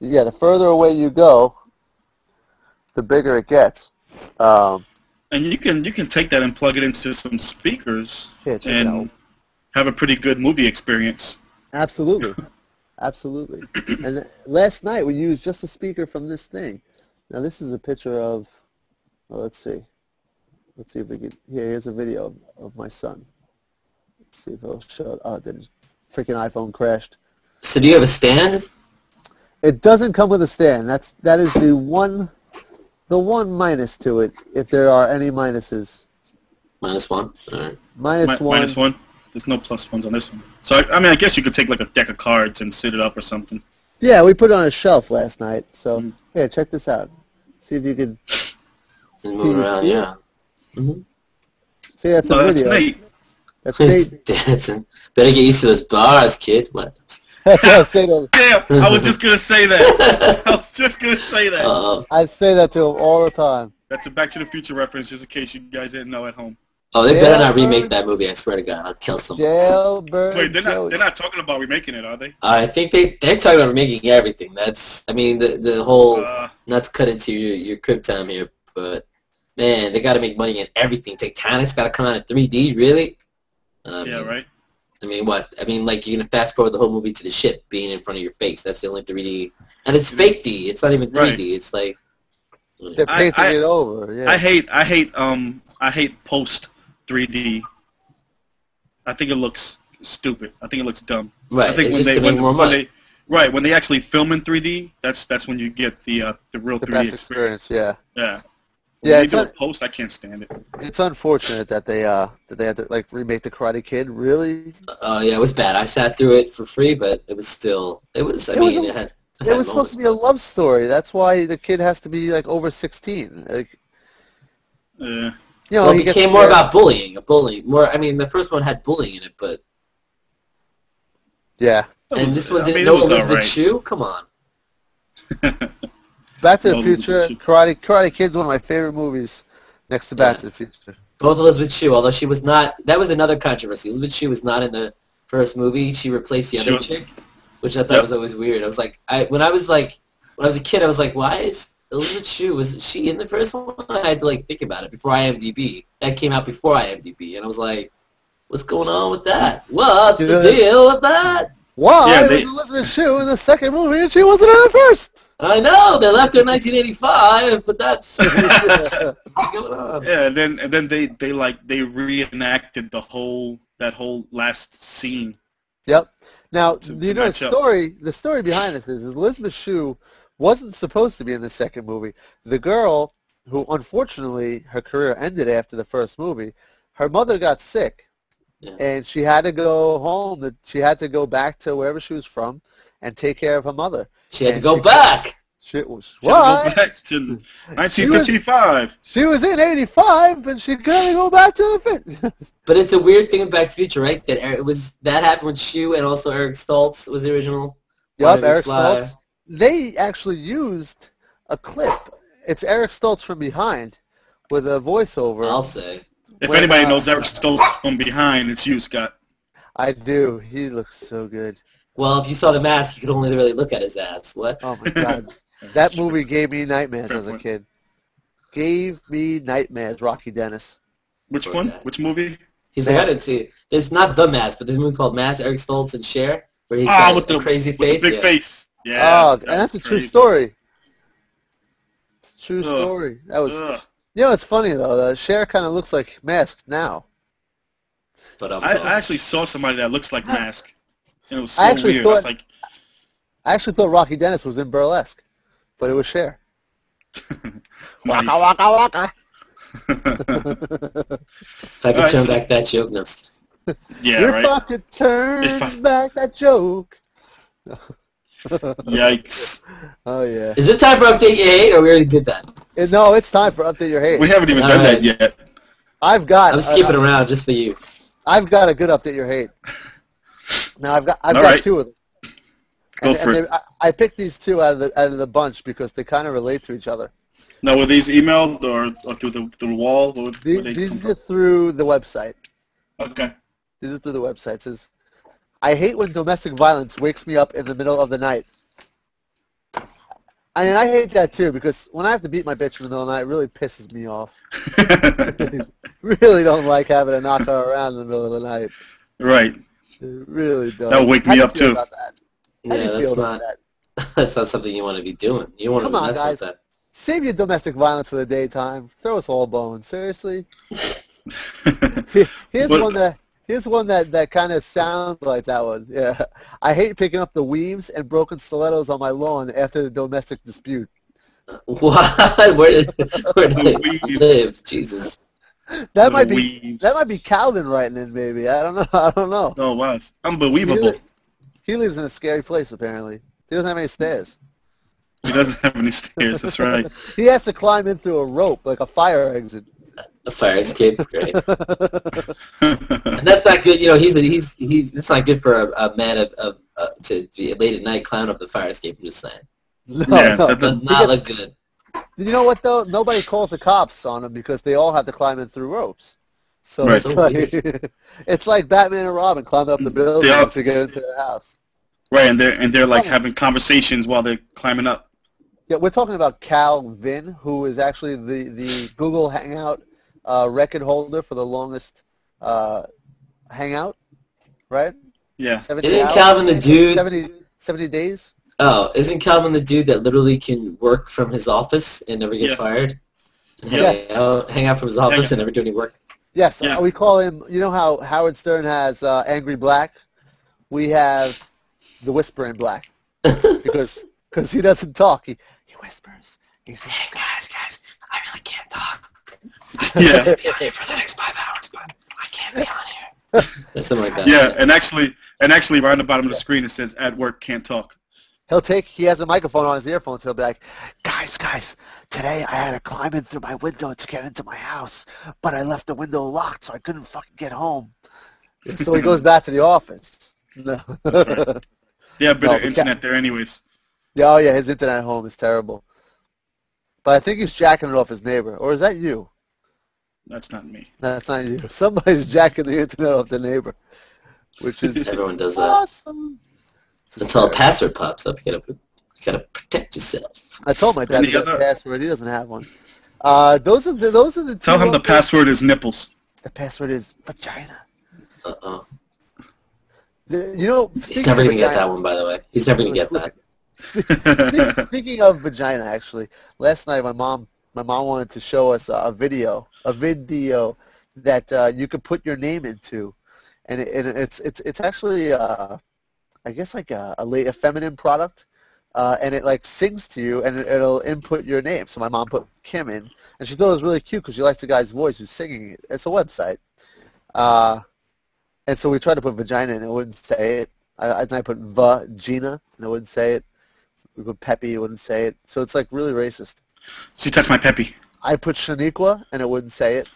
Yeah, the further away you go, the bigger it gets. Um, and you can you can take that and plug it into some speakers yeah, and out. have a pretty good movie experience. Absolutely. Absolutely. And last night we used just a speaker from this thing. Now this is a picture of, well, let's see. Let's see if we can, here, here's a video of, of my son. Let's see if it'll show, oh, the freaking iPhone crashed. So do you have a stand? It doesn't come with a stand. That's, that is the one, the one minus to it, if there are any minuses. Minus one? All right. Minus Mi- one. Minus one. There's no plus ones on this one. So, I, I mean, I guess you could take, like, a deck of cards and sit it up or something. Yeah, we put it on a shelf last night. So, mm. yeah, check this out. See if you could... move around, yeah. Mm-hmm. See, that's no, a video. That's Nate. That's Nate. Dancing. Better get used to those bars, kid. What? I'll say that. Damn, I was just going to say that. I was just going to say that. Uh-oh. I say that to him all the time. That's a Back to the Future reference, just in case you guys didn't know at home. Oh, they Jailbird. better not remake that movie. I swear to God, I'll kill someone. Jailbird. Wait, they're not—they're not talking about remaking it, are they? I think they—they're talking about remaking everything. That's—I mean, the the whole. Uh, not to cut into your your crib time here, but man, they got to make money in everything. Titanic's got to come out in three D, really. Um, yeah, right. I mean, what? I mean, like you're gonna fast forward the whole movie to the ship being in front of your face. That's the only three D, and it's fake D. It's not even three D. Right. It's like they're painting I, I, it over. Yeah. I hate. I hate. Um. I hate post. three D. I think it looks stupid. I think it looks dumb. Right. I think it's when, they, when, when they right when they actually film in three D, that's that's when you get the uh, the real the three D experience. experience. Yeah. Yeah. When yeah. They do a post. I can't stand it. It's unfortunate that they uh that they had to like remake the Karate Kid. Really. Oh uh, yeah, it was bad. I sat through it for free, but it was still it was. I it mean, was a, it had. It, had it was supposed to be a love story. That's why the kid has to be like over sixteen. Like. Yeah. You know, well, it became more about bullying, a bully. More, I mean, the first one had bullying in it, but yeah. And this one didn't know Elizabeth Shue. Come on. Back to the Future, Karate Karate Kid's one of my favorite movies, next to Back to the Future. Both Elizabeth Shue, although she was not. That was another controversy. Elizabeth Shue was not in the first movie. She replaced the other chick, which I thought was always weird. I was like, I when I was like, when I was a kid, I was like, why is Elizabeth Shue, was she in the first one? I had to like think about it before I M D B. That came out before I M D B, and I was like, "What's going on with that? What's the deal with that? Why yeah, they, was Elizabeth Shue in the second movie and she wasn't in the first?" I know they left her in nineteen eighty-five, but that's what's going on. Yeah, and then and then they they like they reenacted the whole that whole last scene. Yep. Now to, you to know the story. Up. The story behind this is, is Elizabeth Shue wasn't supposed to be in the second movie. The girl, who unfortunately her career ended after the first movie, her mother got sick, yeah. and she had to go home. She had to go back to wherever she was from and take care of her mother. She had and to go she, back. She, she, she why? She had to go back to nineteen fifty-five. She was, she was in eighty-five, but she couldn't go back to the fifth. But it's a weird thing in Back to the Future, right? That Eric, it was that happened with Shue, and also Eric Stoltz was the original. Yep, Eric Stoltz. They actually used a clip. It's Eric Stoltz from behind with a voiceover. I'll say. If when, anybody uh, knows Eric Stoltz from behind, it's you, Scott. I do. He looks so good. Well, if you saw The Mask, you could only really look at his ass. What? Oh, my God. That movie gave me nightmares as a kid. gave me nightmares, Rocky Dennis. Which one? That. Which movie? He's like, I didn't see it. There's not The Mask, but there's a movie called Mask, Eric Stoltz and Cher, where he's ah, got with the crazy with face. The big yeah. face. Yeah. Oh, that's and that's a true crazy. story. It's a true Ugh. story. That was. Ugh. You know, it's funny though. Uh, Cher kind of looks like Mask now. But um, I, I actually saw somebody that looks like Mask, and it was so I weird. Thought, I was like, I actually thought Rocky Dennis was in Burlesque, but it was Cher. Waka waka waka. If I could right, turn so back that joke, no. Yeah, right. If I could turn I... back that joke. Yikes. Oh, yeah. Is it time for Update Your Hate, or we already did that? It, no, it's time for Update Your Hate. We haven't even All done right. that yet. I've got... I'm skipping uh, around just for you. I've got a good Update Your Hate. Now, I've got, I've got right. two of them. And, Go for and it. They, I, I picked these two out of the, out of the bunch because they kind of relate to each other. Now, were these emailed or, or through the through the wall? Or these they these are through the website. Okay. These are through the website. It says, I hate when domestic violence wakes me up in the middle of the night. I mean, I hate that too, because when I have to beat my bitch in the middle of the night, it really pisses me off. Really don't like having to knock her around in the middle of the night. Right. It really does. That would wake me up too. How do you feel about that? Yeah, that's not, that's not something you want to be doing. You want Come to mess on, guys. With that. Save your domestic violence for the daytime. Throw us all bone. Seriously. Here's what? one that here's one that, that kind of sounds like that one. Yeah. I hate picking up the weaves and broken stilettos on my lawn after the domestic dispute. What? Where did, where did the they live? Jesus. That the might be weaves. that might be Calvin writing in, maybe. I don't know. I don't know. No, wow, it's unbelievable. He, he lives in a scary place apparently. He doesn't have any stairs. He doesn't have any stairs, that's right. He has to climb in through a rope, like a fire exit. A fire escape, great. And that's not good, you know, he's, a, he's, he's, it's not good for a, a man of, of uh, to be late at night clown up the fire escape, I'm just saying. No, yeah, no. That does not look good. You know what, though? Nobody calls the cops on him because they all have to climb in through ropes. So right. it's, like, it's like Batman and Robin climbed up the building all, to get into the house. Right, and they're, and they're like having conversations while they're climbing up. Yeah, we're talking about Calvin, who is actually the, the Google Hangout uh, record holder for the longest uh, Hangout, right? Yeah. Isn't Calvin the dude... seventy, seventy days? Oh, isn't Calvin the dude that literally can work from his office and never get yeah. fired? And yes. hang, out, hang out from his office and never do any work? Yes, yeah. uh, we call him... You know how Howard Stern has uh, Angry Black? We have the Whispering Black, because... Because he doesn't talk. He, he whispers. He says, hey, guys, guys, I really can't talk. Yeah. I can't be on here for the next five hours, but I can't be on here. Something like that. Yeah, and actually, and actually right on the bottom of the screen it says, at work, can't talk. He'll take, he has a microphone on his earphones. He'll be like, guys, guys, today I had to climb in through my window to get into my house, but I left the window locked so I couldn't fucking get home. So he goes back to the office. No. That's right. They have better no, internet there anyways. Yeah, oh yeah, his internet at home is terrible. But I think he's jacking it off his neighbor. Or is that you? That's not me. That's not you. Somebody's jacking the internet off the neighbor. Which is Everyone does awesome. That. Until a password pops up, you gotta you gotta protect yourself. I told my dad to get a password, he doesn't have one. Uh those are the those are the Tell him the password is nipples. The password is vagina. Uh oh. The, you know He's never gonna vagina, get that one, by the way. He's never gonna get that. Speaking of vagina, actually, last night my mom my mom wanted to show us a video, a video that uh, you could put your name into, and, it, and it's it's it's actually uh, I guess like a a, a feminine product, uh, and it like sings to you and it, it'll input your name. So my mom put Kim in, and she thought it was really cute because she likes the guy's voice who's singing it. It's a website, uh, and so we tried to put vagina and it wouldn't say it. I, I put vagina and it wouldn't say it. We put Peppy, you wouldn't say it. So it's like really racist. She touched my Peppy. I put Shaniqua, and it wouldn't say it.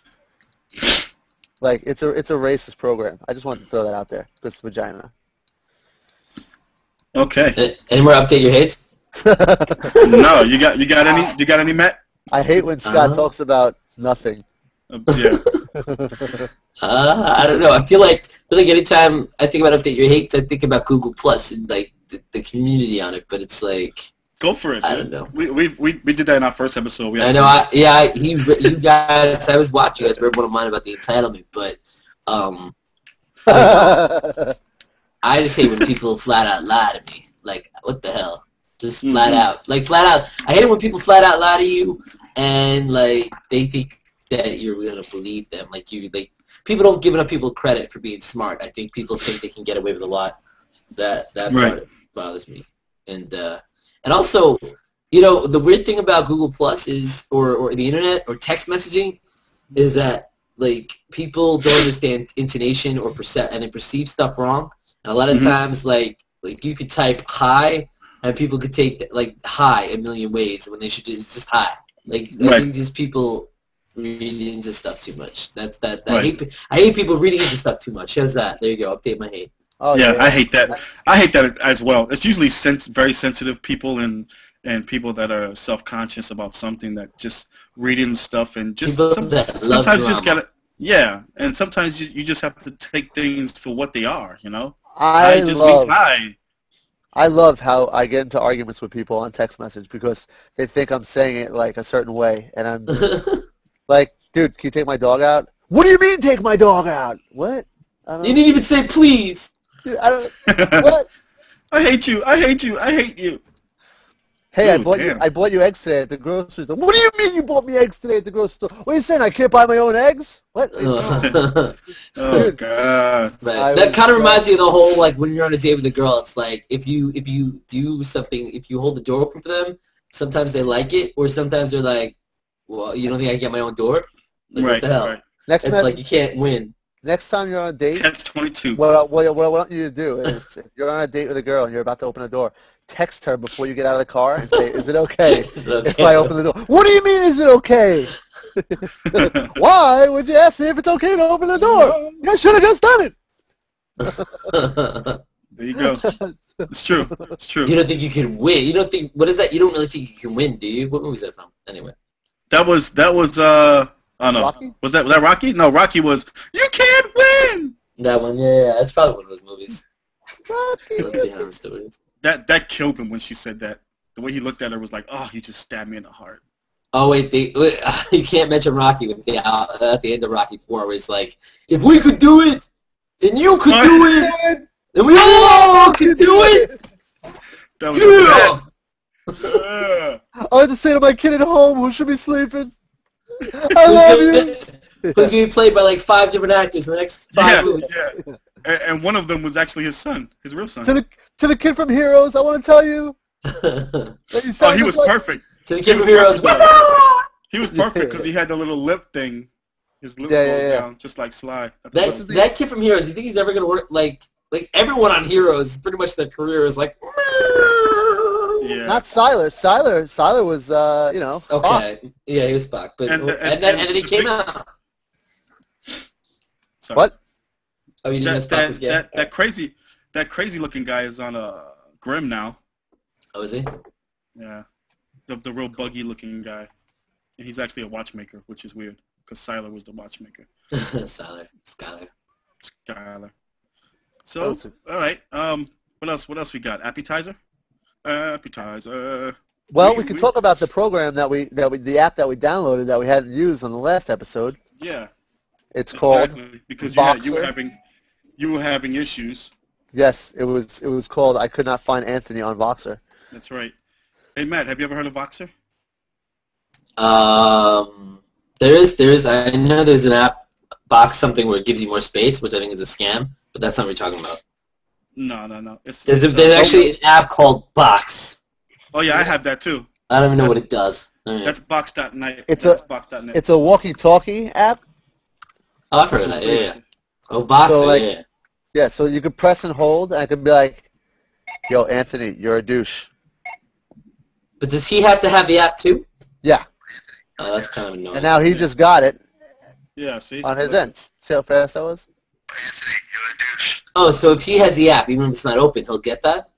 Like it's a it's a racist program. I just wanted to throw that out there. It's vagina. Okay. Any more Update Your Hates? No, you got you got any you got any Matt? I hate when Scott uh -huh. talks about nothing. Uh, yeah. uh, I don't know. I feel like I feel like anytime I think about Update Your Hates, I think about Google Plus and like. The, the community on it, but it's like Go for it. I dude. don't know. We, we we we did that in our first episode. We I know. I, yeah, I, he you guys. I was watching. You guys read one of mine about the entitlement, but um, you know, I just hate when people flat out lie to me. Like, what the hell? Just mm-hmm. flat out, like flat out. I hate it when people flat out lie to you, and like they think that you're gonna believe them. Like you, like people don't give enough people credit for being smart. I think people think they can get away with a lot. That that right. part bothers me, and. uh And also, you know, the weird thing about Google Plus is, or, or the internet, or text messaging, is that, like, people don't understand intonation or perce- and they perceive stuff wrong. And a lot of mm-hmm. times, like, like you could type hi, and people could take, the, like, hi a million ways when they should just, it's just hi. Like, right. I think just people read into stuff too much. That's that. that right. I, hate, I hate people reading into stuff too much. How's that? There you go. Update my hate. Oh, yeah, yeah, I hate that. I hate that as well. It's usually sens- very sensitive people and and people that are self-conscious about something that just reading stuff and just some, sometimes you just gotta yeah, and sometimes you, you just have to take things for what they are, you know. I, I just love I, I love how I get into arguments with people on text message because they think I'm saying it like a certain way, and I'm like, dude, can you take my dog out? What do you mean take my dog out? What? I don't you didn't even say please. Dude, I don't, what? I hate you. I hate you. I hate you. Hey, Dude, I bought damn. you. I bought you eggs today at the grocery store. What do you mean you bought me eggs today at the grocery store? What are you saying? I can't buy my own eggs? What? Oh, oh God. Right. That kind of reminds me of the whole like when you're on a date with a girl. It's like if you if you do something, if you hold the door open for them, sometimes they like it, or sometimes they're like, "Well, you don't think I can get my own door? Like, right, what the hell?" Right. Next it's like you can't win. Next time you're on a date, catch twenty-two. What, what, what I want you to do is, if you're on a date with a girl and you're about to open a door, text her before you get out of the car and say, "Is it okay if I open the door?" What do you mean, is it okay? Why would you ask me if it's okay to open the door? You should have just done it. There you go. It's true. It's true. You don't think you can win? You don't think? What is that? You don't really think you can win, do you? What movie was that from? Anyway. That was. That was. Uh. Oh no! Rocky? Was that was that Rocky? No, Rocky was. You can't win. That one, yeah, yeah, that's probably one of those movies. Rocky. Let's be honest, dude. That that killed him when she said that. The way he looked at her was like, oh, you just stabbed me in the heart. Oh wait, they, wait uh, you can't mention Rocky with the, uh, at the end of Rocky Four. Where it's like, if we could do it, and you could do it, and we all could do it. That was yeah. the best. I had to say to my kid at home who should be sleeping. I love you. Who's being played by like five different actors in the next five yeah, movies? Yeah. And, and one of them was actually his son, his real son. To the to the kid from Heroes, I want to tell you. That you oh, he was like, perfect. To the kid from Heroes. He was perfect because he had the little lip thing, his lip yeah, yeah, yeah. down, just like Sly. That that, that kid from Heroes. You think he's ever gonna work? Like like everyone on Heroes, pretty much their career is like. Yeah. Not Sylar. Sylar. Sylar was, uh, you know. Okay. Spock. Yeah, he was Spock. But and, and, and then and then he came big... out. Sorry. What? Oh, you didn't that, know Spock that, was gay. That, that crazy, that crazy looking guy is on a uh, Grimm now. Oh, is he? Yeah, the the real buggy looking guy, and he's actually a watchmaker, which is weird because Sylar was the watchmaker. Sylar. Skylar. Skylar. So, awesome. All right. Um, what else? What else we got? Appetizer. Appetizer. Well, we, we could we, talk about the program that we that we the app that we downloaded that we hadn't used on the last episode. Yeah, it's exactly. called because you, had, you were having you were having issues. Yes, it was it was called I Could Not Find Anthony on Voxer. That's right. Hey Matt, have you ever heard of Voxer? Um, there is there is I know there's an app box something where it gives you more space, which I think is a scam, but that's not what you're talking about. No, no, no. It's, there's, it's, a, there's uh, actually an app called Box. Oh, yeah, I have that, too. I don't even know that's, what it does. Right. That's box dot net. It's, that's a, box dot net. It's a walkie-talkie app. Oh, I've heard of that, yeah, yeah. Oh, Box, so, like, yeah. Yeah, so you could press and hold, and I could be like, yo, Anthony, you're a douche. But does he have to have the app, too? Yeah. Oh, that's kind of annoying. And now he yeah. just got it. Yeah, see? On his end. See how fast that was? Anthony, you're a douche. Oh, so if he has the app, even if it's not open, he'll get that?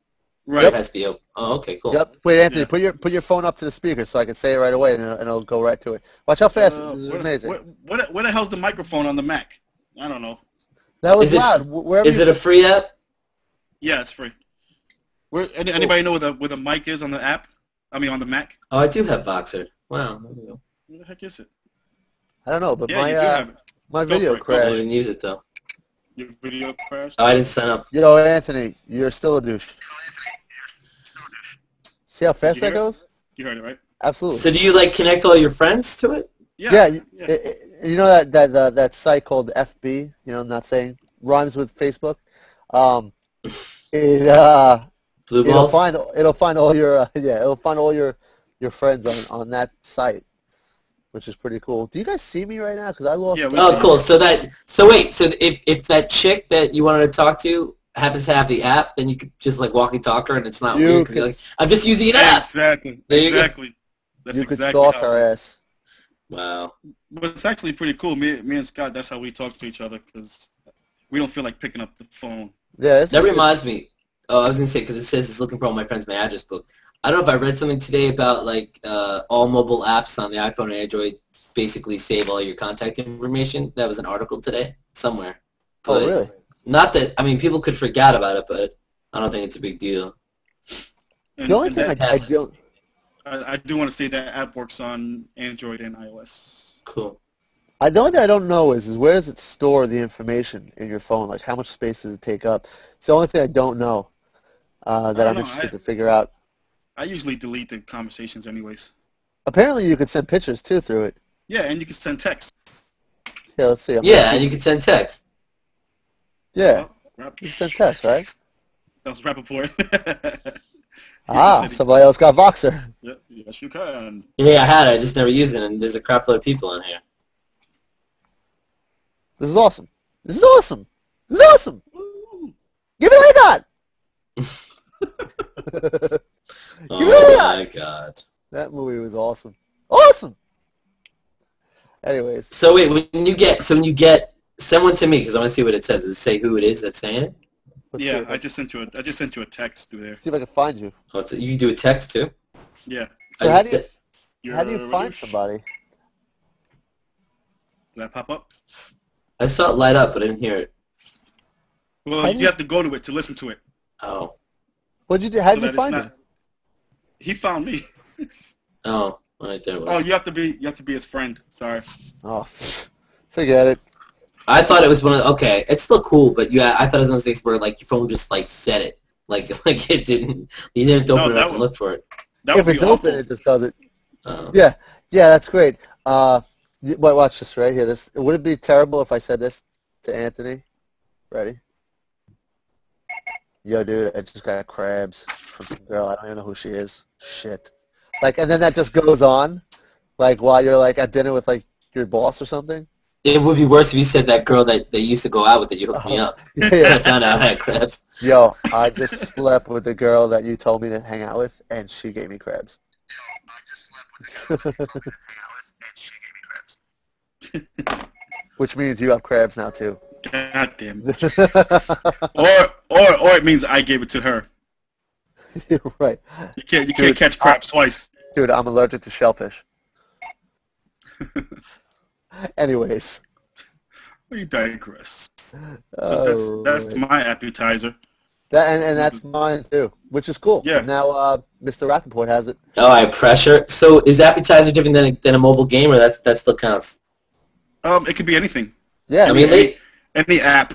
Right. Yep. It has to be open. Oh, okay, cool. Yep. Wait, Anthony, yeah. put your put your phone up to the speaker so I can say it right away, and it'll, and it'll go right to it. Watch how fast uh, this is what, amazing. What, what, what the hell's the microphone on the Mac? I don't know. That was is loud. It, is it a free app? Yeah, it's free. Where, any, cool. Anybody know what the, where the mic is on the app? I mean, on the Mac. Oh, I do have Voxer. Wow. Where the heck is it? I don't know, but yeah, my uh, my Go video crashed. I didn't use it though. Your video crashed. Oh, I didn't sign up. You know, Anthony, you're still a douche. See how fast that goes? You heard it, right? Absolutely. So do you like connect all your friends to it? Yeah. Yeah. You, yeah. It, it, you know that that uh, that site called F B? You know, I'm not saying rhymes with Facebook. Um, it uh, Blue it'll balls? find it'll find all your uh, yeah it'll find all your your friends on on that site, which is pretty cool. Do you guys see me right now? Because I lost. Yeah, oh, cool. So that so wait so if if that chick that you wanted to talk to happens to have the app, then you could just like walkie talk her, and it's not you weird because you're like, I'm just using an app. Exactly. There you exactly. Go. That's you exactly. You could stalk how. her ass. Wow. But it's actually pretty cool. Me, me and Scott, that's how we talk to each other because we don't feel like picking up the phone. Yeah. That reminds me. Oh, I was gonna say because it says it's looking for all my friends in my address book. I don't know if I read something today about like uh, all mobile apps on the iPhone and Android basically save all your contact information. That was an article today somewhere. But oh, really? Not that I mean, people could forget about it, but I don't think it's a big deal. And, the only thing I, I do. I do want to say that app works on Android and iOS. Cool. I, the only thing I don't know is, is where does it store the information in your phone? Like, how much space does it take up? It's the only thing I don't know uh, that I don't I'm know. interested I, to figure out. I usually delete the conversations anyways. Apparently you could send pictures, too, through it. Yeah, and you can send text. Yeah, let's see. I'm yeah, and you can send text. Yeah. Well, you can send text, right? That was Rappaport. Ah, somebody else got Voxer. Yeah, yes, you can. Yeah, I had it. I just never used it, and there's a crap load of people in here. This is awesome. This is awesome. This is awesome. Woo. Give it a God. Give oh, it my God. God. That movie was awesome. Awesome. Anyways. So, wait, when you get, so when you get, send one to me, because I want to see what it says. Does it say who it is that's saying it? Let's yeah, I just sent you a I just sent you a text through there. See if I can find you. Oh, so you do a text too? Yeah. So I how do you you're how do you find somebody? Did that pop up? I saw it light up, but I didn't hear it. Well, how you have to go to it to listen to it. Oh. What did you do? How so did you find him? He found me. Oh, right there it was. Oh, you have to be you have to be his friend. Sorry. Oh, forget it. I thought it was one of the, okay, it's still cool, but yeah, I thought it was one of those things where like your phone just like said it, like like it didn't, you didn't have to open no, it up would, and look for it. That if it's open, it just does it. Uh, yeah, yeah, that's great. Uh, watch this right here. This would it be terrible if I said this to Anthony? Ready? Yo, dude, I just got crabs from some girl. I don't even know who she is. Shit. Like, and then that just goes on, like while you're like at dinner with like your boss or something. It would be worse if you said that girl that they used to go out with that you hooked oh, me up. Yeah, yeah. I found out I had crabs. Yo, I just slept with the girl that you told me to hang out with, and she gave me crabs. Yo, I just slept with the girl that you told me to hang out with, and she gave me crabs. Which means you have crabs now too. God damn it. or, or, or it means I gave it to her. You're right. You can't, you dude, can't catch crabs I, twice. Dude, I'm allergic to shellfish. Anyways, we digress. So that's that's my appetizer. That and, and that's mine too, which is cool. Yeah. And now uh, Mister Rappaport has it. Oh, I pressure. So is appetizer different than a, than a mobile game, or that's that still counts? Um, it could be anything. Yeah. I mean, any, any app.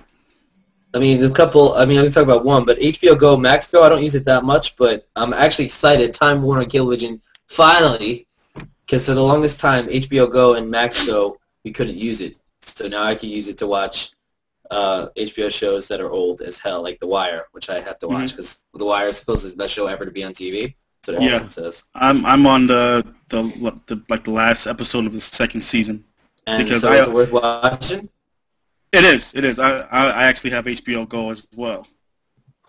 I mean, there's a couple. I mean, I'm gonna talk about one, but H B O Go, Max Go. I don't use it that much, but I'm actually excited. Time Warner Cablevision finally, because for the longest time, H B O Go and Max Go. We couldn't use it, so now I can use it to watch uh, H B O shows that are old as hell, like The Wire, which I have to watch because mm-hmm. The Wire is supposedly the best show ever to be on T V. So yeah, says. I'm I'm on the, the the like the last episode of the second season. And because so I, is it worth watching? It is. It is. I I actually have H B O Go as well.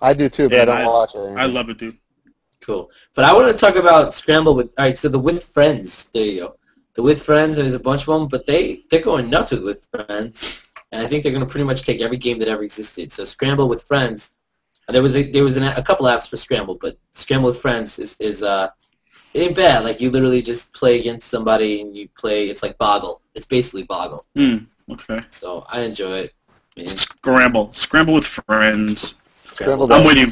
I do too, but and I don't I, watch it anymore. I love it, dude. Cool. But I want to talk about Scramble with. All right, so the With Friends. There you go. The With Friends, and there's a bunch of them, but they, they're going nuts with With Friends, and I think they're going to pretty much take every game that ever existed. So Scramble with Friends, there was a, there was an, a couple apps for Scramble, but Scramble with Friends is, is uh, it ain't bad. Like, you literally just play against somebody, and you play, it's like Boggle. It's basically Boggle. Mm, okay. So I enjoy it. Man. Scramble. Scramble with Friends. Scramble. I'm with you.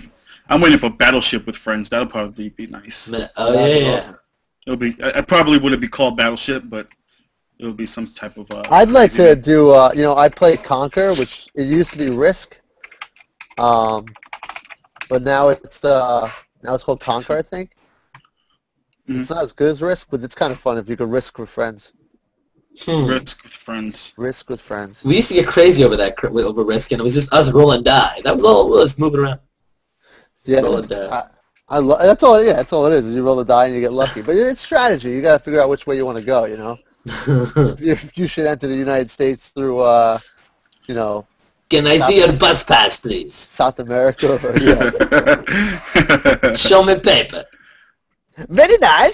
I'm waiting for Battleship with friends. That'll probably be nice. But, oh, yeah, yeah. It'll be. I, I probably wouldn't be called Battleship, but it'll be some type of. Uh, I'd like to game. do. Uh, you know, I play Conquer, which it used to be Risk, um, but now it's uh, now it's called Conquer, I think. Mm-hmm. It's not as good as Risk, but it's kind of fun if you could risk with friends. Hmm. Risk with friends. Risk with friends. We used to get crazy over that, over Risk, and it was just us roll and die. That was all. Let's move it around. Yeah, roll and die. I, I lo that's all. Yeah, that's all it is. is you roll a die and you get lucky. But it's strategy. You got to figure out which way you want to go. You know, if you should enter the United States through, uh, you know. Can I South see your bus pass, please? South America. Or, yeah. Show me paper. Very nice.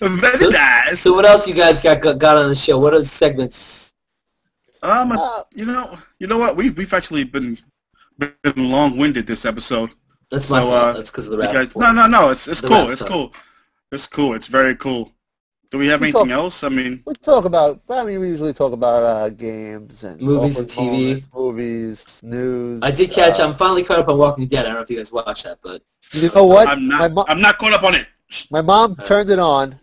Very so, nice. So what else you guys got got on the show? What are the segments? Um, uh, you know, you know what? We've we've actually been been long-winded this episode. That's so, my fault. Uh, That's because of the rap. Guys, no, no, no. It's it's the cool. It's cool. It's cool. It's very cool. Do we have we anything talk, else? I mean, we talk about. I mean, we usually talk about uh, games and movies and T V, moments, movies, news. I did catch. Uh, I'm finally caught up on Walking Dead. I don't know if you guys watched that, but you know what? I'm not. I'm not caught up on it. My mom turned it on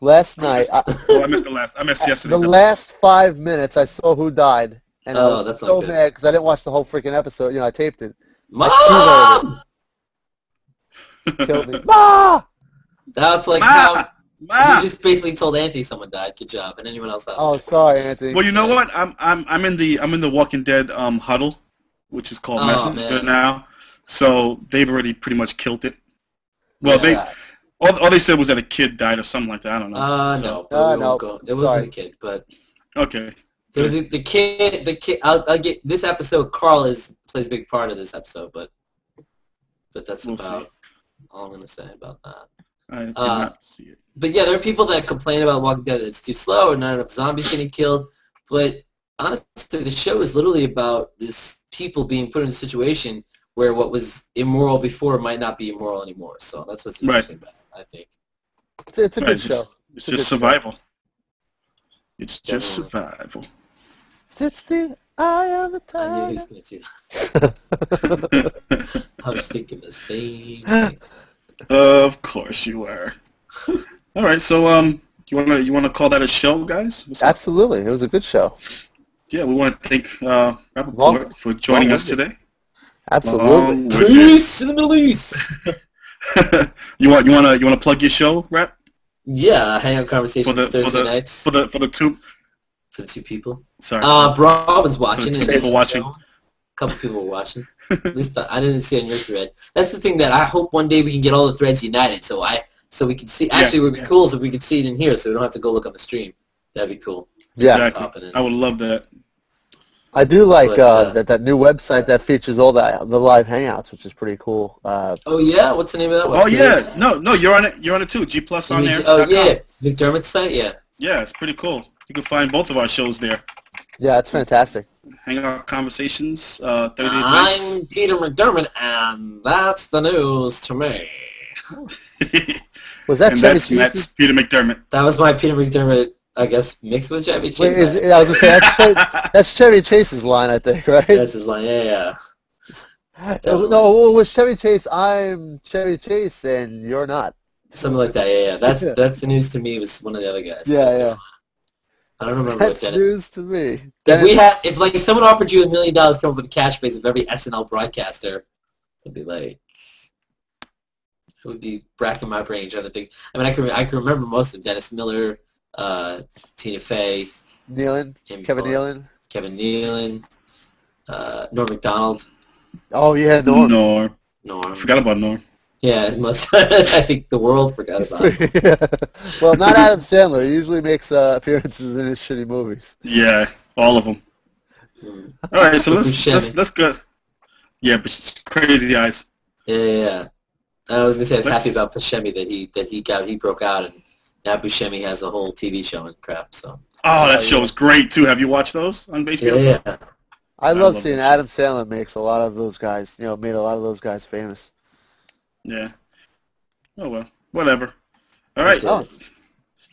last night. I missed, oh, I missed the last. I missed yesterday. The last five minutes, I saw who died, and oh, I was that's so mad because I didn't watch the whole freaking episode. You know, I taped it. Mom! It. Killed me. Mom! That's like Ma! how Ma! you just basically told Anthony someone died. Good job, and anyone else. Out oh, there. sorry, Anthony. Well, you know what? I'm I'm I'm in the I'm in the Walking Dead um huddle, which is called oh, Messenger now. So they've already pretty much killed it. Well, yeah. they. All, all they said was that a kid died or something like that. I don't know. Uh, so. No, uh, no. Go. It wasn't Sorry. a kid, but okay. It was a, the kid. The kid. I'll, I'll get this episode. Carl is plays a big part of this episode, but but that's we'll about see. all I'm gonna say about that. I did uh, not see it. But yeah, there are people that complain about Walking Dead. That it's too slow, or not enough zombies getting killed. But honestly, the show is literally about this people being put in a situation where what was immoral before might not be immoral anymore. So that's what's interesting right. about it. I think it's, it's a good right, just, show. It's, it's just survival. Show. It's just Definitely. survival. It's the eye of the tiger. I knew he was going to do that. I was thinking the same thing. Of course you were. All right, so um, you wanna you wanna call that a show, guys? What's Absolutely, up? It was a good show. Yeah, we want to thank uh, Rappaport Long, for joining us today. Absolutely. Peace in the Middle East. you want you want to you want to plug your show, Rap? Yeah, Hang On Conversations for the, Thursday for the, nights for the for the two for the two people. Sorry, uh, Robin's watching. For the two people watching. A couple people were watching. At least I didn't see on your thread. That's the thing that I hope one day we can get all the threads united, so I so we can see. Actually, yeah, would be yeah. cool if so we could see it in here, so we don't have to go look up the stream. That'd be cool. Yeah, exactly. I would love that. I do like but, uh, uh, that that new website that features all the the live hangouts, which is pretty cool. Uh, oh yeah, what's the name of that website? Oh yeah, no, no, you're on it. You're on it too. G Plus on there. Oh yeah, McDermott's site. Yeah. Yeah, it's pretty cool. You can find both of our shows there. Yeah, it's fantastic. Hangout Conversations uh, Thursday nights. I'm Peter McDermott, and that's the news to me. Was that? And that's, that's Peter McDermott. That was my Peter McDermott. I guess mixed with Chevy Chase. Wait, is, I was gonna say, that's, Chevy, that's Chevy Chase's line, I think, right? That's his line, yeah. yeah. No, no, with Chevy Chase, I'm Chevy Chase, and you're not. Something like that, yeah, yeah. That's yeah. that's the news to me. Was one of the other guys. Yeah, that's yeah. I don't remember that's what that news is. to me. If we had, if like if someone offered you a million dollars to come up with a cash base of every S N L broadcaster, it'd be like. It would be bracking my brain trying to think. I mean, I can I can remember most of Dennis Miller. Uh, Tina Fey, Nealon, Kevin Nealon, Kevin Nealon, uh, Norm Macdonald. Oh yeah, Norm. Norm. Norm. Forgot about Norm. Yeah, most I think the world forgot about him. yeah. Well, not Adam Sandler. He usually makes uh, appearances in his shitty movies. Yeah, all of them. Mm. All right, so let's let's let's go. Yeah, but crazy eyes. Yeah, yeah. I was gonna say I was let's... happy about Buscemi that he that he got he broke out and. Now Buscemi has a whole T V show and crap, so. Oh, that show is great, too. Have you watched those on Baseball? Yeah, yeah. I, I love, love seeing Adam Sandler makes a lot of those guys, you know, made a lot of those guys famous. Yeah. Oh, well. Whatever. All right. Oh.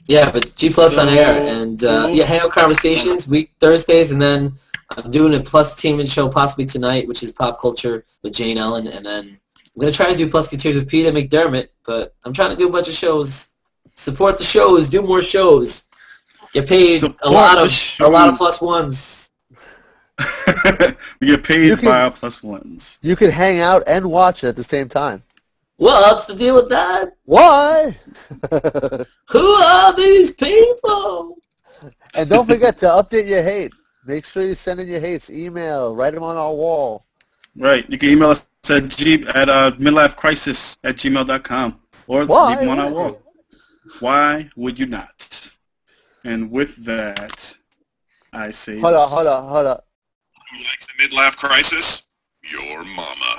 Yeah, but G Plus so, on air. And, uh, yeah, Hangout Conversations, week Thursdays, and then I'm doing a Plus Team and show possibly tonight, which is Pop Culture with Jane Ellen, and then I'm going to try to do Plusketeers with Peter McDermott, but I'm trying to do a bunch of shows. Support the shows. Do more shows. Get paid Support a lot of a lot of plus ones. You get paid you can, by our plus ones. You can hang out and watch it at the same time. What's the deal with that? Why? Who are these people? And don't forget to update your hate. Make sure you send in your hates. Email. Write them on our wall. Right. You can email us at, g at uh, midlifecrisis at gmail dot com. Or Why? leave them on our wall. Why would you not? And with that, I say... Hold on, hold on, hold on. Who likes the midlife crisis? Your mama.